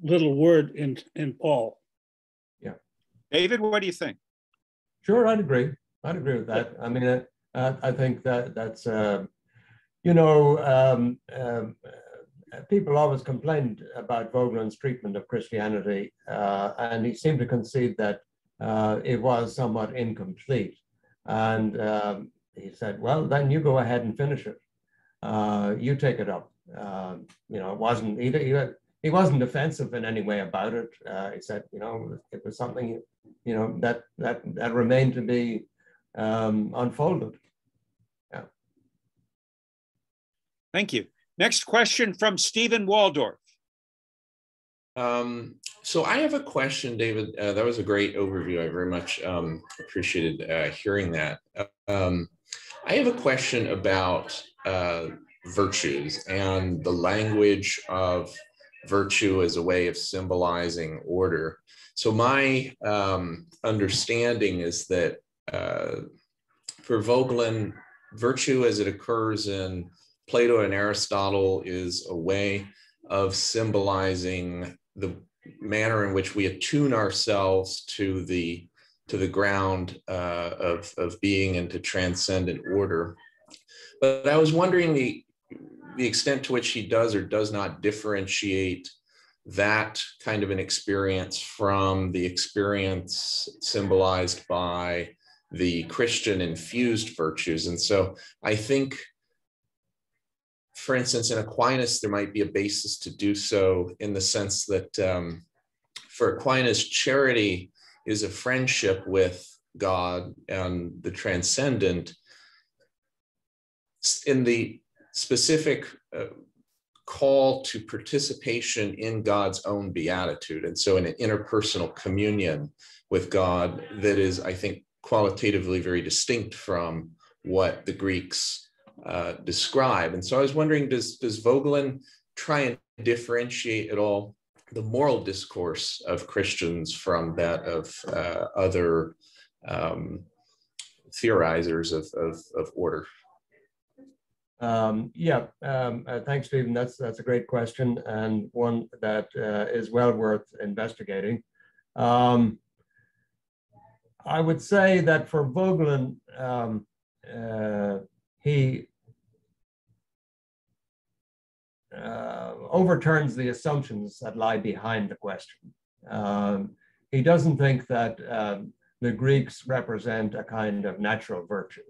little word in in Paul. David, what do you think? Sure, I'd agree. I'd agree with that. I mean, uh, uh, I think that that's, uh, you know, um, um, uh, people always complained about Voegelin's treatment of Christianity, uh, and he seemed to concede that uh, it was somewhat incomplete. And um, he said, well, then you go ahead and finish it. Uh, you take it up. Uh, you know, it wasn't either, either he wasn't defensive in any way about it, uh, except, you know, it was something, you know, that that, that remained to be um, unfolded. Yeah. Thank you. Next question from Stephen Waldorf. Um, so I have a question, David. Uh, that was a great overview. I very much um, appreciated uh, hearing that. Um, I have a question about uh, virtues and the language of virtue as a way of symbolizing order. So my um, understanding is that uh, for Voegelin, virtue as it occurs in Plato and Aristotle is a way of symbolizing the manner in which we attune ourselves to the, to the ground uh, of, of being and to transcendent order. But I was wondering the the extent to which he does or does not differentiate that kind of an experience from the experience symbolized by the Christian infused virtues. And so I think, for instance, in Aquinas, there might be a basis to do so in the sense that um, for Aquinas, charity is a friendship with God and the transcendent. In the specific uh, call to participation in God's own beatitude. And so in an interpersonal communion with God that is, I think, qualitatively very distinct from what the Greeks uh, describe. And so I was wondering, does, does Voegelin try and differentiate at all the moral discourse of Christians from that of uh, other um, theorizers of, of, of order? Um, yeah, um, uh, thanks, Stephen. That's that's a great question and one that uh, is well worth investigating. Um, I would say that for Voegelin, um, uh, he uh, overturns the assumptions that lie behind the question. Um, he doesn't think that um, the Greeks represent a kind of natural virtue.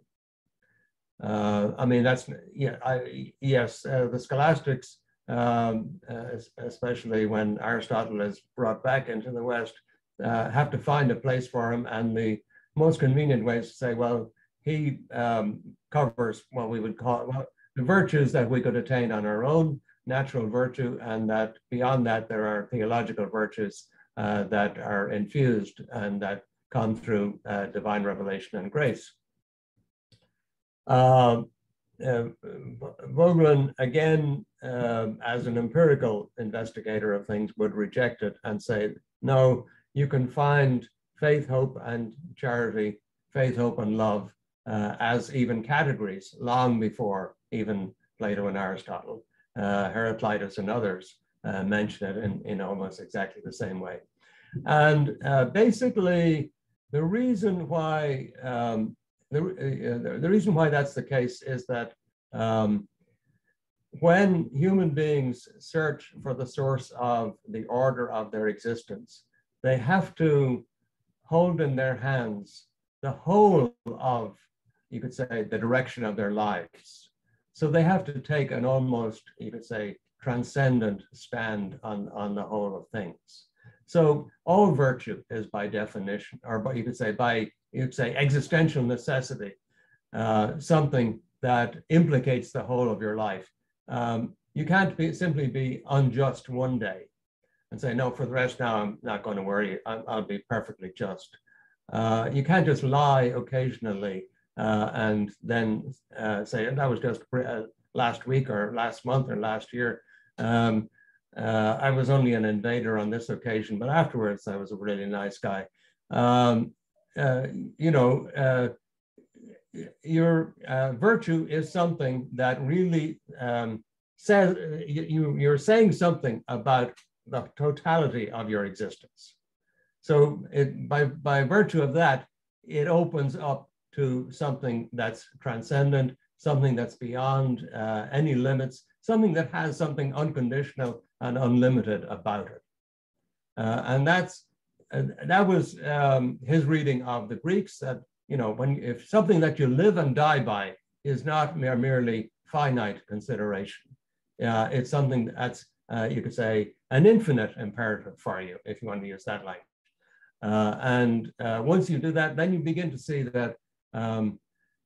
Uh, I mean, that's, yeah, I, yes, uh, the scholastics, um, uh, especially when Aristotle is brought back into the West, uh, have to find a place for him. And the most convenient way is to say, well, he um, covers what we would call well, the virtues that we could attain on our own, natural virtue, and that beyond that, there are theological virtues uh, that are infused and that come through uh, divine revelation and grace. Uh, uh, Voegelin, again, uh, as an empirical investigator of things, would reject it and say, no, you can find faith, hope, and charity, faith, hope, and love uh, as even categories long before even Plato and Aristotle. uh, Heraclitus and others uh, mention it in, in almost exactly the same way. And uh, basically, the reason why um, the, uh, the reason why that's the case is that um, when human beings search for the source of the order of their existence, they have to hold in their hands the whole of, you could say, the direction of their lives. So they have to take an almost, you could say, transcendent stand on, on the whole of things. So all virtue is by definition, or by, you could say by, you could say existential necessity, uh, something that implicates the whole of your life. Um, you can't be, simply be unjust one day and say, no, for the rest now, I'm not going to worry, I'll, I'll be perfectly just. Uh, you can't just lie occasionally uh, and then uh, say, and that was just uh, last week or last month or last year. Um, uh, I was only an invader on this occasion, but afterwards I was a really nice guy. Um, uh, you know, uh, your uh, virtue is something that really um, says, you, you're saying something about the totality of your existence. So it, by, by virtue of that, it opens up to something that's transcendent, something that's beyond uh, any limits, something that has something unconditional and unlimited about it. Uh, and that's, uh, that was um, his reading of the Greeks, that, you know, when, if something that you live and die by is not mere, merely finite consideration, uh, it's something that's, uh, you could say, an infinite imperative for you, if you want to use that language. Uh, and uh, once you do that, then you begin to see that um,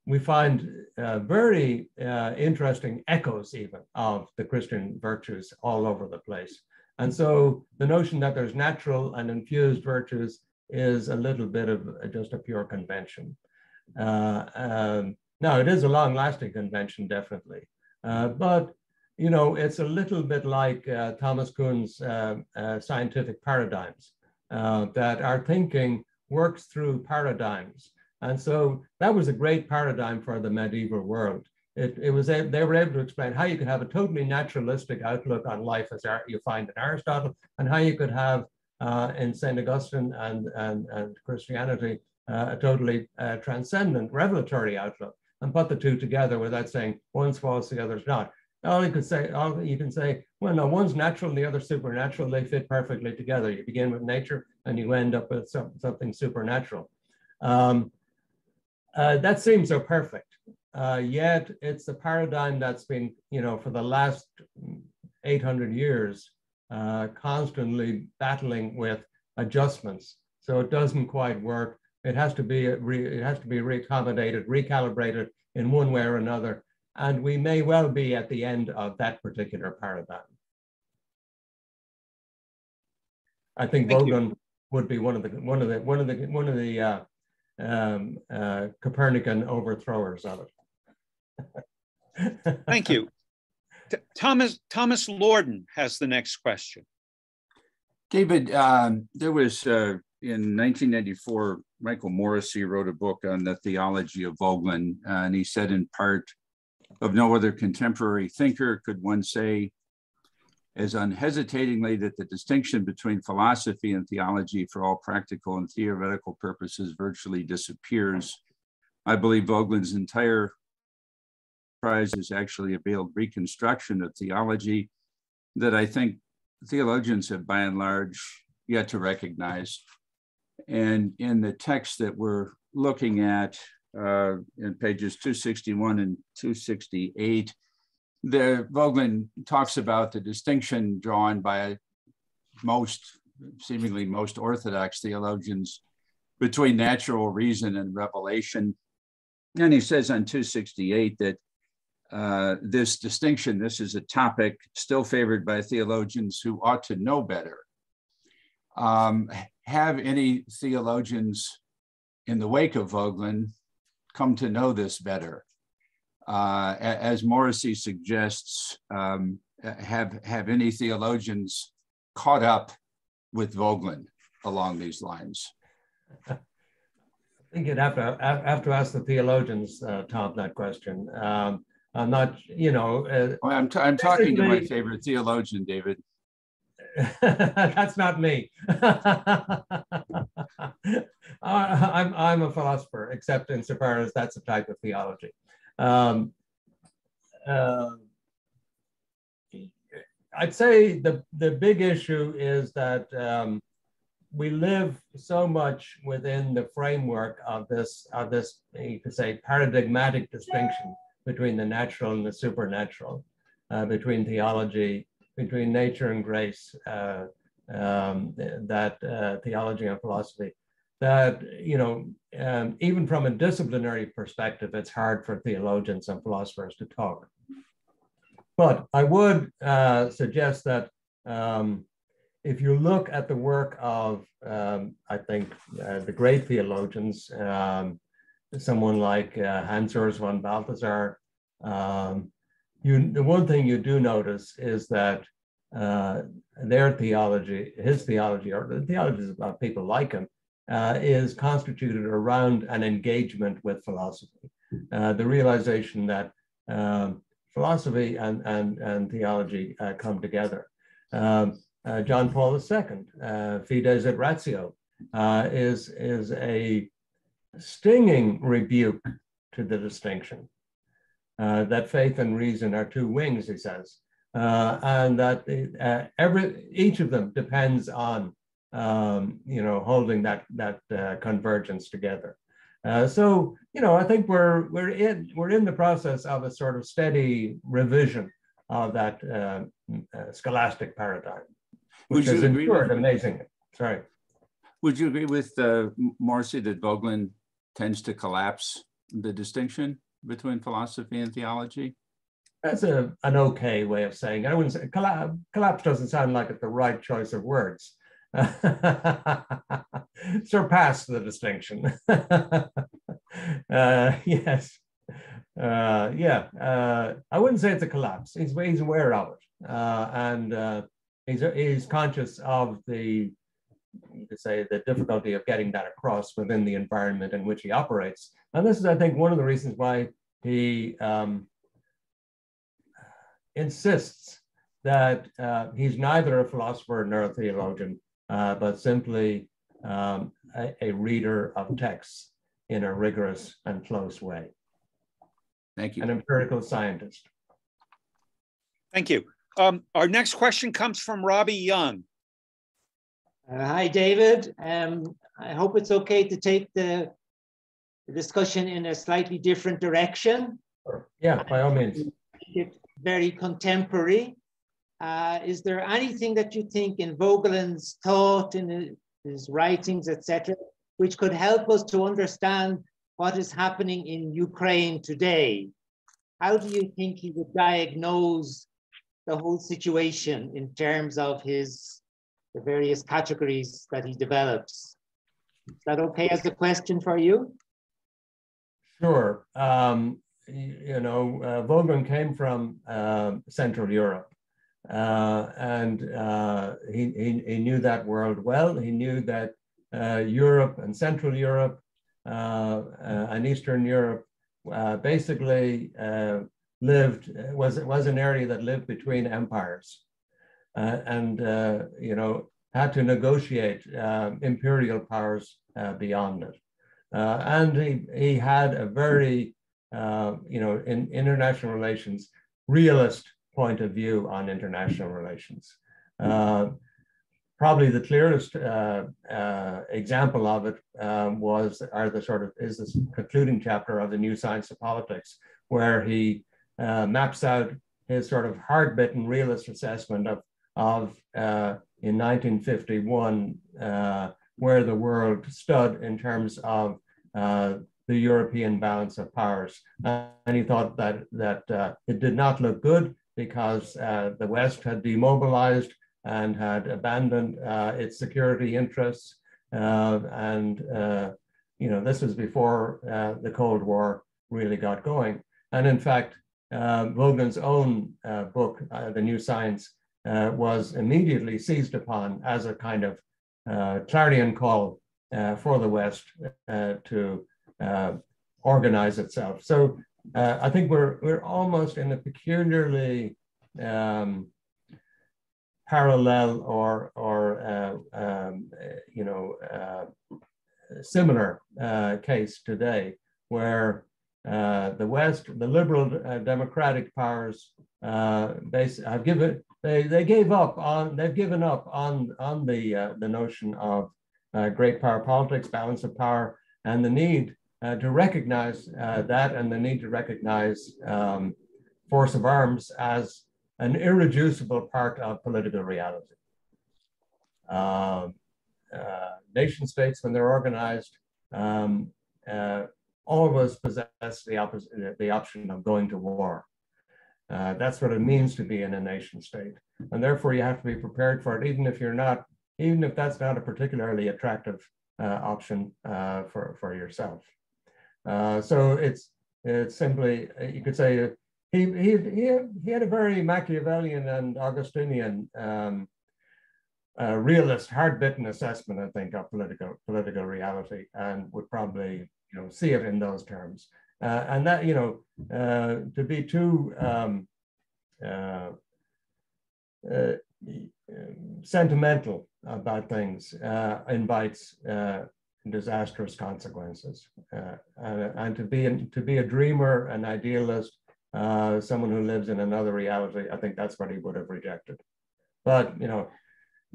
we find uh, very uh, interesting echoes even of the Christian virtues all over the place. And so the notion that there's natural and infused virtues is a little bit of just a pure convention. Uh, um, now, it is a long-lasting convention, definitely. Uh, but, you know, it's a little bit like uh, Thomas Kuhn's uh, uh, scientific paradigms. Uh, that our thinking works through paradigms. And so that was a great paradigm for the medieval world. It, it was, they were able to explain how you could have a totally naturalistic outlook on life as you find in Aristotle, and how you could have uh, in Saint Augustine and, and, and Christianity uh, a totally uh, transcendent revelatory outlook, and put the two together without saying one's false, the other's not. All you could say, all you can say, well, no, one's natural and the other's supernatural. They fit perfectly together. You begin with nature and you end up with some, something supernatural. Um, uh, that seems so perfect. Uh, yet it's a paradigm that's been, you know, for the last eight hundred years, uh, constantly battling with adjustments. So it doesn't quite work. It has to be re, it has to be reaccommodated, recalibrated in one way or another. And we may well be at the end of that particular paradigm. I think Voegelin would be one of the one of the one of the one of the uh, um, uh, Copernican overthrowers of it. Thank you. T Thomas Thomas Lorden has the next question. David, um, there was uh, in nineteen ninety-four, Michael Morrissey wrote a book on the theology of Voegelin, uh, and he said in part, "Of no other contemporary thinker could one say as unhesitatingly that the distinction between philosophy and theology for all practical and theoretical purposes virtually disappears. I believe Voegelin's entire prize is actually a veiled reconstruction of theology that I think theologians have by and large yet to recognize." And in the text that we're looking at, Uh, in pages two sixty-one and two sixty-eight, there, Voegelin talks about the distinction drawn by most, seemingly most orthodox theologians between natural reason and revelation. And he says on two sixty-eight that uh, this distinction, this is a topic still favored by theologians who ought to know better. Um, have any theologians in the wake of Voegelin come to know this better? Uh, as Morrissey suggests, um, have, have any theologians caught up with Voegelin along these lines? I think you'd have to, have to ask the theologians, uh, Tom, that question. Um, I'm not, you know. Uh, well, I'm, t I'm talking to my favorite theologian, David. That's not me. I, I'm, I'm a philosopher, except insofar as that's a type of theology. Um, uh, I'd say the, the big issue is that um, we live so much within the framework of this, of this, you could say, paradigmatic distinction between the natural and the supernatural, uh, between theology, between nature and grace, uh, um, that uh, theology and philosophy, that, you know, um, even from a disciplinary perspective, it's hard for theologians and philosophers to talk. But I would uh, suggest that um, if you look at the work of, um, I think, uh, the great theologians, um, someone like uh, Hans Urs von Balthasar, um, you, the one thing you do notice is that uh, their theology, his theology, or the theologies about people like him, uh, is constituted around an engagement with philosophy. Uh, the realization that um, philosophy and, and, and theology uh, come together. Um, uh, John Paul the Second, uh, Fides et Ratio, uh, is, is a stinging rebuke to the distinction uh, that faith and reason are two wings, he says, uh, and that uh, every, each of them depends on, um, you know, holding that, that uh, convergence together. Uh, so, you know, I think we're we're in we're in the process of a sort of steady revision of that uh, uh, scholastic paradigm, which is endured amazingly. Sorry. Would you agree with uh, Morrissey that Voegelin tends to collapse the distinction between philosophy and theology? That's a an okay way of saying it. I wouldn't say collapse. Collapse doesn't sound like it's the right choice of words. Surpass the distinction. uh, yes, uh, yeah. Uh, I wouldn't say it's a collapse. He's, he's aware of it, uh, and uh, he's he's conscious of the, you could say, the difficulty of getting that across within the environment in which he operates. And this is, I think, one of the reasons why he um, insists that uh, he's neither a philosopher nor a theologian, Uh, but simply um, a, a reader of texts in a rigorous and close way. Thank you. An empirical scientist. Thank you. Um, our next question comes from Robbie Young. Uh, hi, David. Um, I hope it's okay to take the discussion in a slightly different direction. Sure. Yeah, by all means. Make it very contemporary. Uh, is there anything that you think in Voegelin's thought, in his writings, et cetera, which could help us to understand what is happening in Ukraine today? How do you think he would diagnose the whole situation in terms of his the various categories that he develops? Is that okay as a question for you? Sure. Um, you, you know, uh, Voegelin came from uh, Central Europe. Uh, and uh, he, he, he knew that world well. He knew that uh, Europe and Central Europe uh, uh, and Eastern Europe uh, basically uh, lived, was, was an area that lived between empires uh, and, uh, you know, had to negotiate uh, imperial powers uh, beyond it. Uh, and he, he had a very, uh, you know, in international relations, realist point of view on international relations. Uh, probably the clearest uh, uh, example of it um, was, are the sort of, is this concluding chapter of The New Science of Politics, where he uh, maps out his sort of hard-bitten realist assessment of, of uh, in nineteen fifty-one, uh, where the world stood in terms of uh, the European balance of powers. Uh, and he thought that, that uh, it did not look good, because uh, the West had demobilized and had abandoned uh, its security interests. Uh, and, uh, you know, this was before uh, the Cold War really got going. And in fact, uh, Voegelin's own uh, book, uh, The New Science, uh, was immediately seized upon as a kind of uh, clarion call uh, for the West uh, to uh, organize itself. So uh, I think we're we're almost in a peculiarly um, parallel or or uh, um, you know uh, similar uh, case today, where uh, the West, the liberal uh, democratic powers, uh, they have given they they gave up on they've given up on on the uh, the notion of uh, great power politics, balance of power, and the need uh, to recognize uh, that, and the need to recognize um, force of arms as an irreducible part of political reality. Uh, uh, nation states, when they're organized, um, uh, always possess the, opposite, the option of going to war. Uh, that's what it means to be in a nation state. And therefore you have to be prepared for it, even if you're not, even if that's not a particularly attractive uh, option uh, for, for yourself. Uh, so it's, it's simply, you could say, He, he, he had a very Machiavellian and Augustinian um, uh, realist, hard-bitten assessment, I think, of political, political reality, and would probably, you know, see it in those terms. Uh, and that, you know, uh, to be too um, uh, uh, sentimental about things uh, invites uh, disastrous consequences. Uh, and, and to be an, to be a dreamer, an idealist, Uh, someone who lives in another reality, I think that's what he would have rejected. But, you know,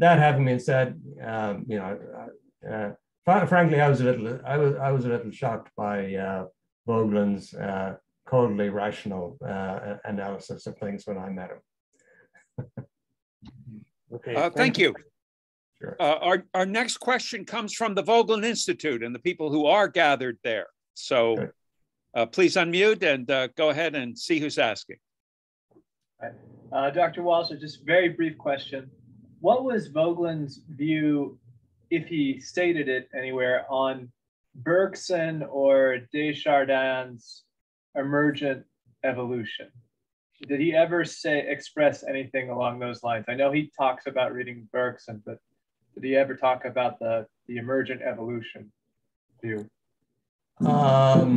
that having been said, um, you know, uh, fr frankly, I was a little, I was, I was a little shocked by uh, Voegelin's uh, coldly rational uh, analysis of things when I met him. Okay, uh, thank, thank you. Sure. Uh, our, our next question comes from the Voegelin Institute and the people who are gathered there. So. Good. Uh, please unmute and uh, go ahead and see who's asking. Uh, Doctor Walsh, just a very brief question. What was Voegelin's view, if he stated it anywhere, on Bergson or Desjardins' emergent evolution? Did he ever say, express anything along those lines? I know he talks about reading Bergson, but did he ever talk about the, the emergent evolution view? Um,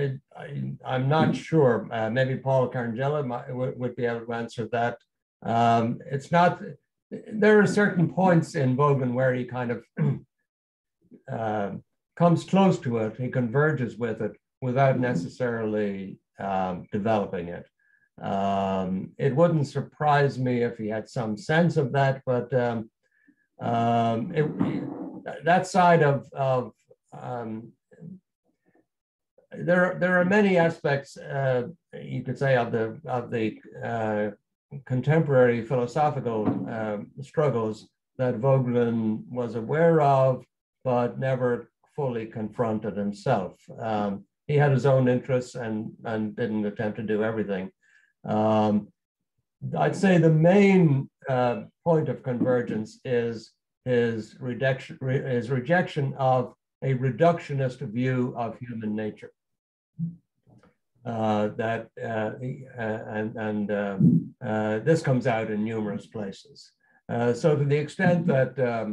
I, I, I'm not sure. Uh, maybe Paul Carangelo might, would, would be able to answer that. Um, it's not, there are certain points in Voegelin where he kind of uh, comes close to it, he converges with it without necessarily um, developing it. Um, it wouldn't surprise me if he had some sense of that, but um, um, it, that side of, of um, There, there are many aspects, uh, you could say, of the of the uh, contemporary philosophical uh, struggles that Voegelin was aware of, but never fully confronted himself. Um, he had his own interests and and didn't attempt to do everything. Um, I'd say the main uh, point of convergence is his rejection, his rejection of a reductionist view of human nature. Uh, that uh, and, and uh, uh, this comes out in numerous places. Uh, so to the extent that um,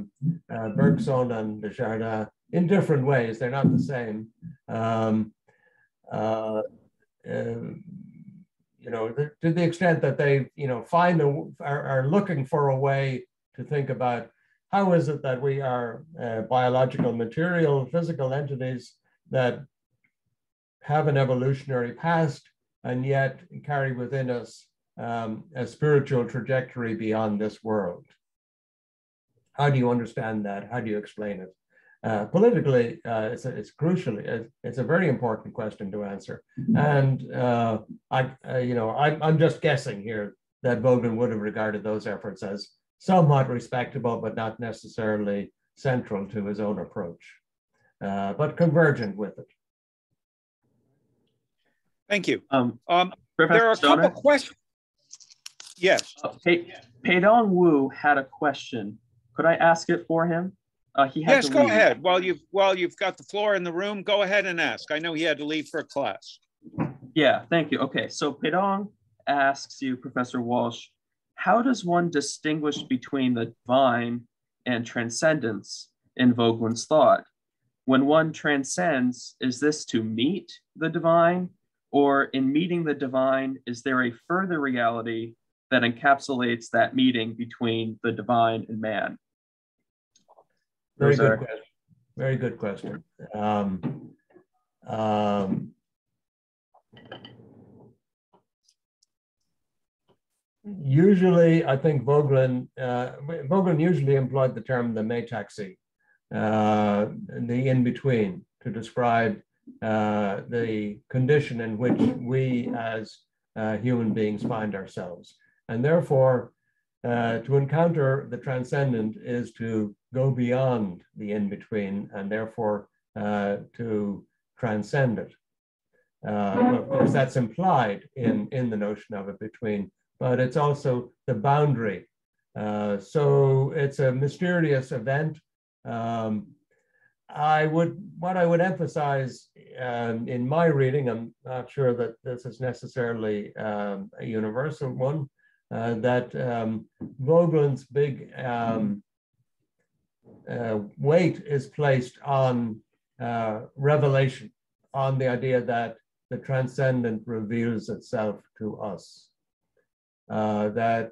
uh, Bergson and Desjardins, in different ways, they're not the same. Um, uh, uh, you know, to the extent that they, you know, find a, are, are looking for a way to think about how is it that we are uh, biological, material, physical entities that have an evolutionary past and yet carry within us um, a spiritual trajectory beyond this world. How do you understand that? How do you explain it? Uh, politically, uh, it's, it's crucially, it's, it's a very important question to answer. And uh, I, uh, you know, I, I'm just guessing here that Voegelin would have regarded those efforts as somewhat respectable, but not necessarily central to his own approach, uh, but convergent with it. Thank you. Um, um, there are a couple questions. Yes. Uh, Pe Peidong Wu had a question. Could I ask it for him? Uh, he had yes, to go leave. ahead. While you've, while you've got the floor in the room, go ahead and ask. I know he had to leave for a class. Yeah, thank you. Okay, so Peidong asks you, Professor Walsh, how does one distinguish between the divine and transcendence in Voegelin's thought? When one transcends, is this to meet the divine, Or in meeting the divine, is there a further reality that encapsulates that meeting between the divine and man? Very Those good are... question. Very good question. Um, um, usually, I think Voegelin, uh, Voegelin usually employed the term the metaxi, uh, the in-between, to describe uh, the condition in which we as uh, human beings find ourselves. And therefore, uh, to encounter the transcendent is to go beyond the in-between, and therefore uh, to transcend it. Uh, of course, that's implied in, in the notion of a between, but it's also the boundary. Uh, so it's a mysterious event. Um, I would, what I would emphasize um, in my reading, I'm not sure that this is necessarily um, a universal one, uh, that um, Voegelin's big um, Uh, weight is placed on uh, revelation, on the idea that the transcendent reveals itself to us, uh, that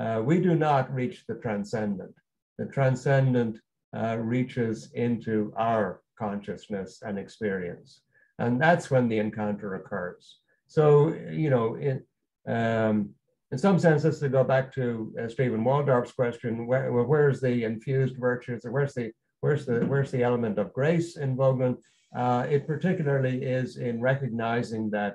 uh, we do not reach the transcendent. The transcendent uh, reaches into our consciousness and experience. And that's when the encounter occurs. So, you know, it, um, in some senses, to go back to uh, Stephen Waldorf's question, where, where's the infused virtues, or where's the, where's the, where's the element of grace in Voegelin? Uh, it particularly is in recognizing that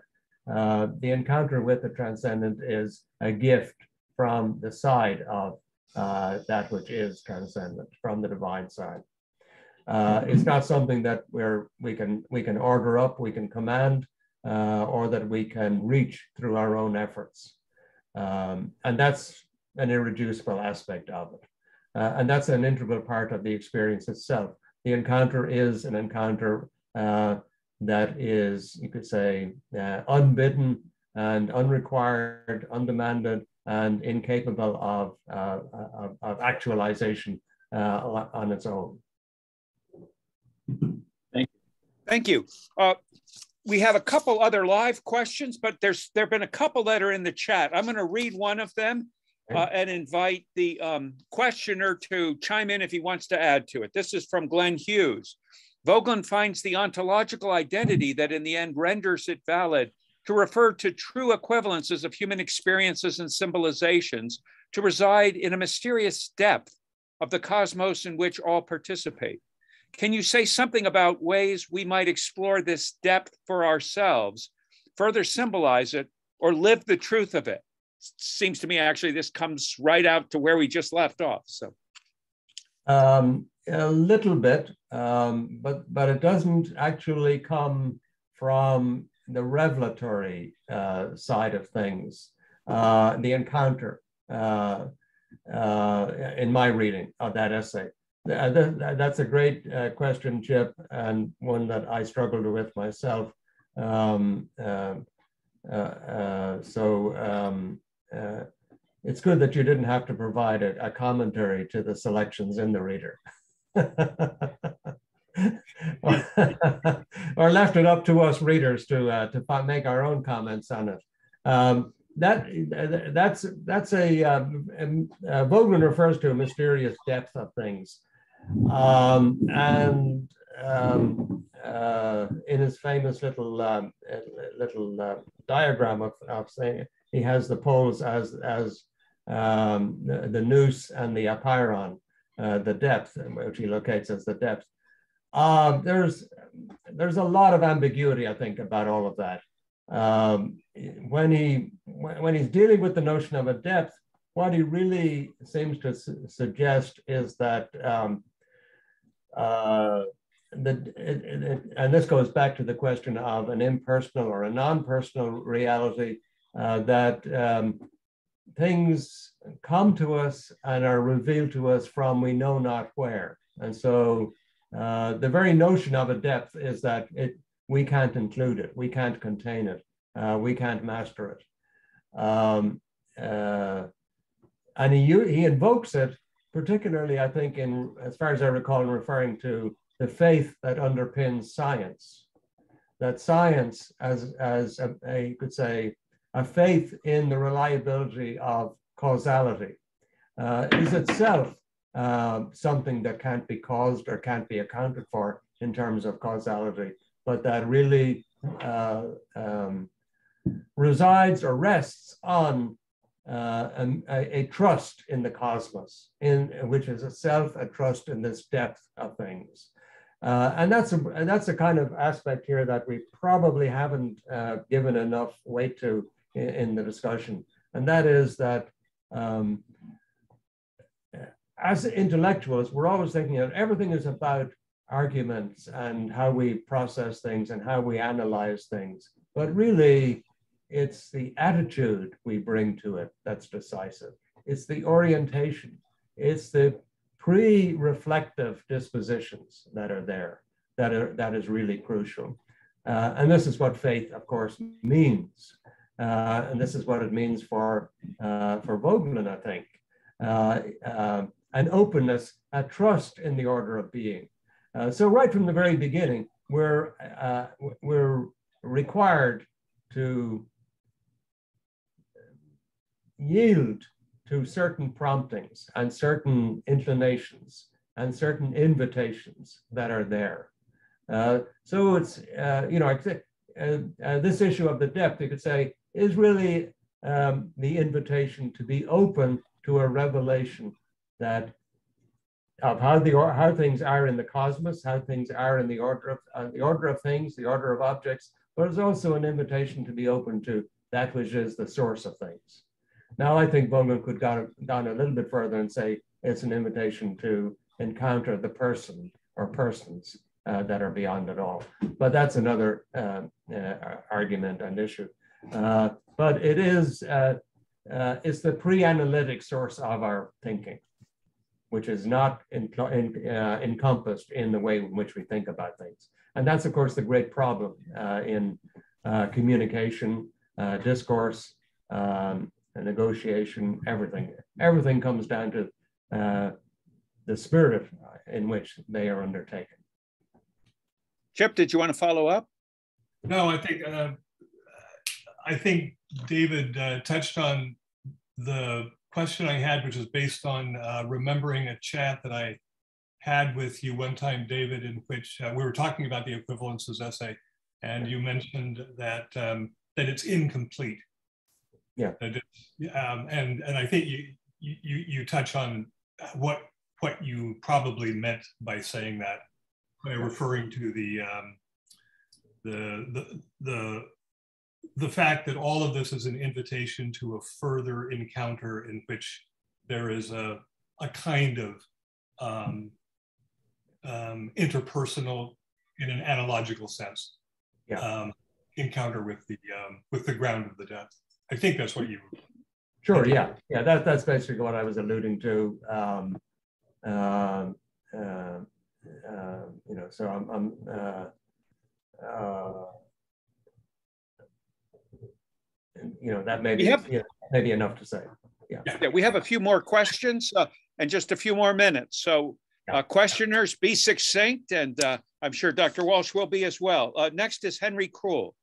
uh, the encounter with the transcendent is a gift from the side of uh, that which is transcendent, from the divine side. Uh, it's not something that we're, we can, we can order up, we can command, uh, or that we can reach through our own efforts. Um, and that's an irreducible aspect of it. Uh, and that's an integral part of the experience itself. The encounter is an encounter uh, that is, you could say, uh, unbidden and unrequired, undemanded, and incapable of, uh, of, of actualization uh, on its own. Thank you. Thank you. Uh We have a couple other live questions, but there's there have been a couple that are in the chat. I'm going to read one of them uh, and invite the um, questioner to chime in if he wants to add to it. This is from Glenn Hughes. Voegelin finds the ontological identity that in the end renders it valid to refer to true equivalences of human experiences and symbolizations to reside in a mysterious depth of the cosmos in which all participate. Can you say something about ways we might explore this depth for ourselves, further symbolize it, or live the truth of it? Seems to me, actually, this comes right out to where we just left off. So, um, a little bit, um, but but it doesn't actually come from the revelatory uh, side of things, uh, the encounter uh, uh, in my reading of that essay. That's a great uh, question, Chip, and one that I struggled with myself. Um, uh, uh, uh, so um, uh, it's good that you didn't have to provide a, a commentary to the selections in the reader. Or left it up to us readers to, uh, to make our own comments on it. Um, That, that's, that's a, uh, uh, Voegelin refers to a mysterious depth of things. Um, and um, uh, in his famous little um, little uh, diagram of, of saying, he has the poles as, as um, the, the nous and the apeiron, uh, the depth, which he locates as the depth. Uh, there's, there's a lot of ambiguity, I think, about all of that. Um, when he when he's dealing with the notion of a depth, what he really seems to su suggest is that um, uh, the it, it, it, and this goes back to the question of an impersonal or a non-personal reality, uh, that um, things come to us and are revealed to us from we know not where, and so uh, the very notion of a depth is that it. We can't include it. We can't contain it. Uh, we can't master it. Um, uh, and he he invokes it, particularly, I think, in as far as I recall, in referring to the faith that underpins science, that science, as, as a, a, you could say, a faith in the reliability of causality, uh, is itself uh, something that can't be caused or can't be accounted for in terms of causality, but that really uh, um, resides or rests on uh, an, a, a trust in the cosmos, in which is itself a trust in this depth of things. Uh, and that's a, and that's a kind of aspect here that we probably haven't uh, given enough weight to in, in the discussion. And that is that um, as intellectuals, we're always thinking that everything is about arguments and how we process things and how we analyze things. But really, it's the attitude we bring to it that's decisive. It's the orientation. It's the pre-reflective dispositions that are there, that are that is really crucial. Uh, and this is what faith, of course, means. Uh, and this is what it means for, uh, for Voegelin, I think. Uh, uh, an openness, a trust in the order of being. Uh, so right from the very beginning, we're, uh, we're required to yield to certain promptings and certain inclinations and certain invitations that are there. Uh, so it's, uh, you know, I think uh, uh, this issue of the depth, you could say, is really um, the invitation to be open to a revelation that of how the or how things are in the cosmos, how things are in the order of uh, the order of things, the order of objects, but it's also an invitation to be open to that which is the source of things. Now, I think Voegelin could go down a little bit further and say it's an invitation to encounter the person or persons uh, that are beyond it all. But that's another uh, uh, argument and issue. Uh, but it is uh, uh, it's the pre-analytic source of our thinking, which is not in, in, uh, encompassed in the way in which we think about things. And that's, of course, the great problem uh, in uh, communication, uh, discourse, um, negotiation, everything. Everything comes down to uh, the spirit in which they are undertaken. Chip, did you want to follow up? No, I think uh, I think David uh, touched on the question I had, which is based on uh, remembering a chat that I had with you one time, David, in which uh, we were talking about the equivalences essay, and you mentioned that um, that it's incomplete. Yeah, and, um, and and I think you you you touch on what what you probably meant by saying that, by referring to the um, the the the the fact that all of this is an invitation to a further encounter in which there is a a kind of um, um, interpersonal, in an analogical sense, yeah. um, encounter with the um, with the ground of the depth. I think that's what you. Sure. Yeah. Yeah. That, that's basically what I was alluding to. Um, uh, uh, uh, you know. So I'm. I'm uh, uh, you know, that may be have, yeah, maybe enough to say. Yeah. Yeah. We have a few more questions uh, and just a few more minutes. So, uh, questioners, be succinct, and uh, I'm sure Doctor Walsh will be as well. Uh, next is Henry Krull.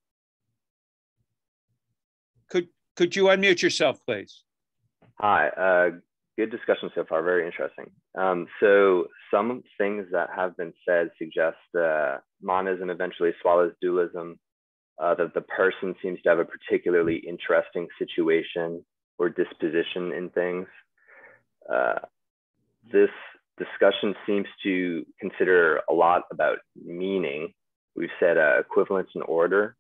Could, could you unmute yourself, please? Hi, uh, good discussion so far, very interesting. Um, so some things that have been said suggest uh, monism eventually swallows dualism, uh, that the person seems to have a particularly interesting situation or disposition in things. Uh, this discussion seems to consider a lot about meaning. We've said uh, equivalence and order.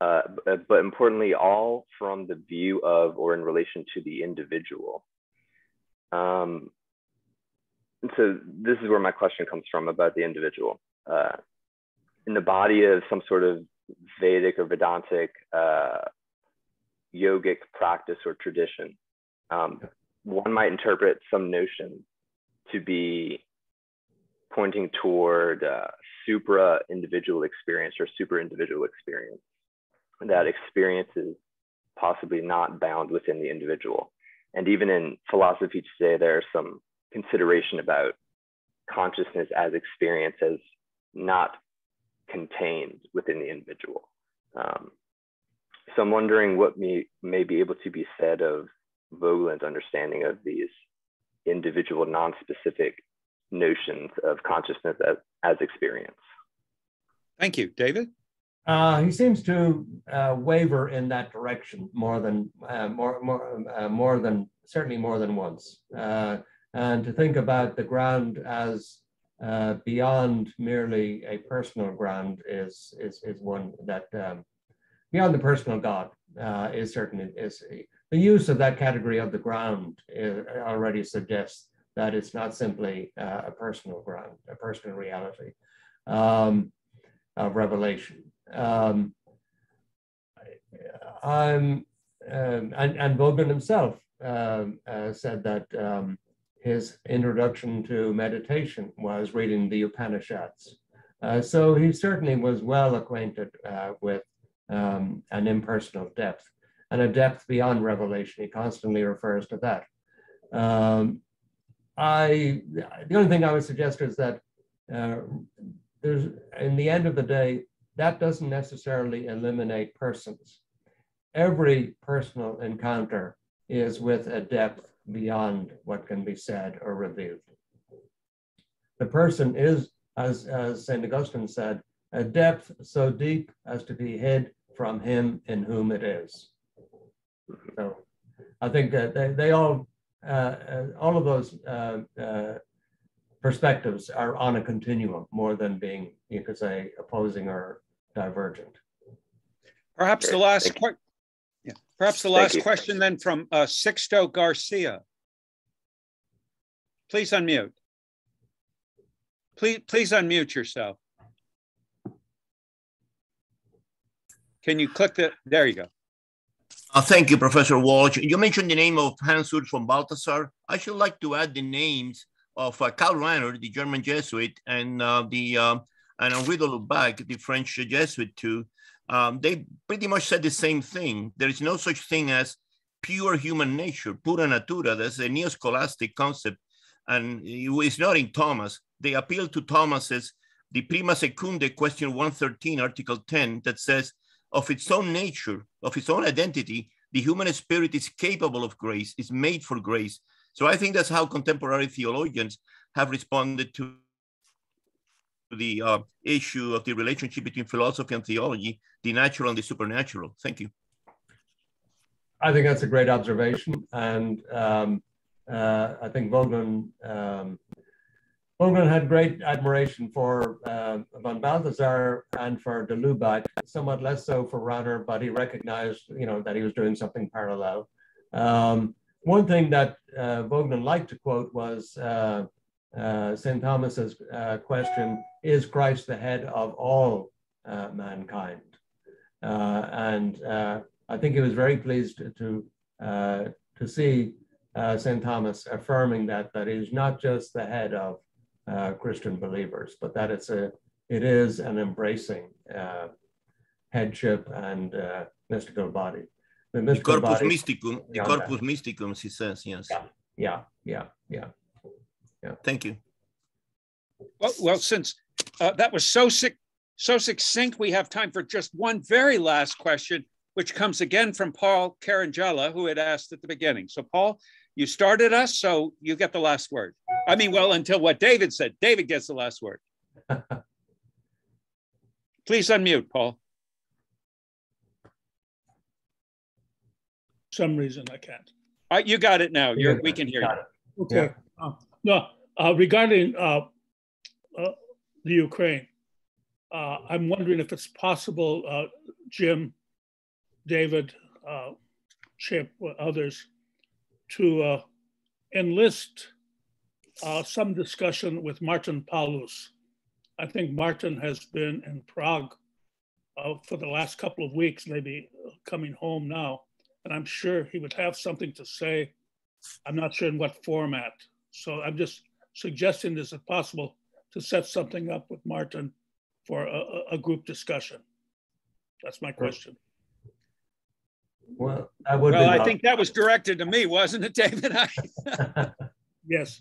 Uh, but importantly, all from the view of or in relation to the individual. Um, so this is where my question comes from about the individual. Uh, in the body of some sort of Vedic or Vedantic uh, yogic practice or tradition, um, one might interpret some notion to be pointing toward uh, supra-individual experience or super-individual experience. That experience is possibly not bound within the individual. And even in philosophy today, there's some consideration about consciousness as experience as not contained within the individual. Um, so I'm wondering what may, may be able to be said of Voegelin's understanding of these individual non-specific notions of consciousness as, as experience. Thank you. David? Uh, he seems to uh, waver in that direction more than uh, more more uh, more than certainly more than once, uh, and to think about the ground as uh, beyond merely a personal ground is is is one that um, beyond the personal God uh, is certainly is the use of that category of the ground already suggests that it's not simply uh, a personal ground, a personal reality um, of revelation. Um, I'm um, and, and Voegelin himself um, uh, said that um, his introduction to meditation was reading the Upanishads. Uh, so he certainly was well acquainted uh, with um, an impersonal depth and a depth beyond revelation. He constantly refers to that. Um, I the only thing I would suggest is that uh, there's in the end of the day, that doesn't necessarily eliminate persons. Every personal encounter is with a depth beyond what can be said or revealed. The person is, as, as Saint Augustine said, a depth so deep as to be hid from him in whom it is. So I think that they, they all, uh, all of those uh, uh, perspectives are on a continuum more than being, you could say, opposing or divergent. Perhaps the last, yeah. Perhaps the last question then from uh, Sixto Garcia. Please unmute. Please, please unmute yourself. Can you click the? There you go. Uh, thank you, Professor Walsh. You mentioned the name of Hans Urs von Balthasar. I should like to add the names of uh, Karl Rahner, the German Jesuit, and uh, the uh, and Henri de Lubac, the French Jesuit too. Um, they pretty much said the same thing. There is no such thing as pure human nature, pura natura. That's a neo-scholastic concept, and it's not in Thomas. They appeal to Thomas's the prima secunda, question one thirteen, article ten, that says, of its own nature, of its own identity, the human spirit is capable of grace, is made for grace. So I think that's how contemporary theologians have responded to the uh, issue of the relationship between philosophy and theology, the natural and the supernatural. Thank you. I think that's a great observation. And um, uh, I think Voegelin, um, Voegelin had great admiration for uh, von Balthasar and for de Lubac, somewhat less so for Rahner, but he recognized, you know, that he was doing something parallel. Um, One thing that uh, Voegelin liked to quote was uh, uh, Saint Thomas's uh, question, is Christ the head of all uh, mankind? Uh, and uh, I think he was very pleased to, uh, to see uh, Saint Thomas affirming that, that he's not just the head of uh, Christian believers, but that it's a, it is an embracing uh, headship and uh, mystical body. The, the corpus body. mysticum, the yeah, corpus yeah. mysticum, he says, yes. Yeah, yeah, yeah, yeah. yeah. Thank you. Well, well since uh, that was so, so succinct, we have time for just one very last question, which comes again from Paul Carangella, who had asked at the beginning. So Paul, you started us, so you get the last word. I mean, well, until what David said. David gets the last word. Please unmute, Paul. Some reason I can't. Uh, you got it now. You're, we can hear you. Okay. Yeah. Uh, no, uh, regarding uh, uh, the Ukraine, uh, I'm wondering if it's possible, uh, Jim, David, uh, Chip, others, to uh, enlist uh, some discussion with Martin Paulus. I think Martin has been in Prague uh, for the last couple of weeks, maybe coming home now. And I'm sure he would have something to say. I'm not sure in what format. So I'm just suggesting, is it possible to set something up with Martin for a, a group discussion? That's my question. Well, I, would well, I think that was directed to me, wasn't it, David? Yes.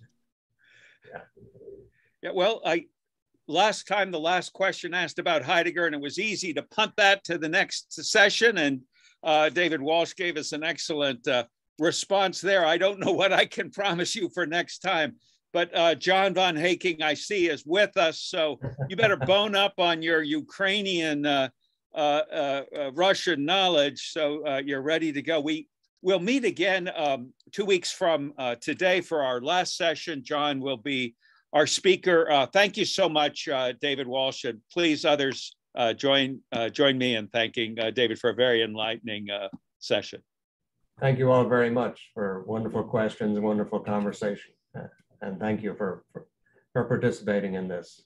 Yeah. Yeah, well, I, last time the last question asked about Heidegger, and it was easy to punt that to the next session. And uh, David Walsh gave us an excellent uh, response there. I don't know what I can promise you for next time, but uh, John Von Haking, I see, is with us. So you better bone up on your Ukrainian uh, uh, uh, uh, Russian knowledge so uh, you're ready to go. We will meet again um, two weeks from uh, today for our last session. John will be our speaker. Uh, thank you so much, uh, David Walsh, and please others uh, join uh, join me in thanking uh, David for a very enlightening uh, session. Thank you all very much for wonderful questions, wonderful conversation, and thank you for, for, for participating in this.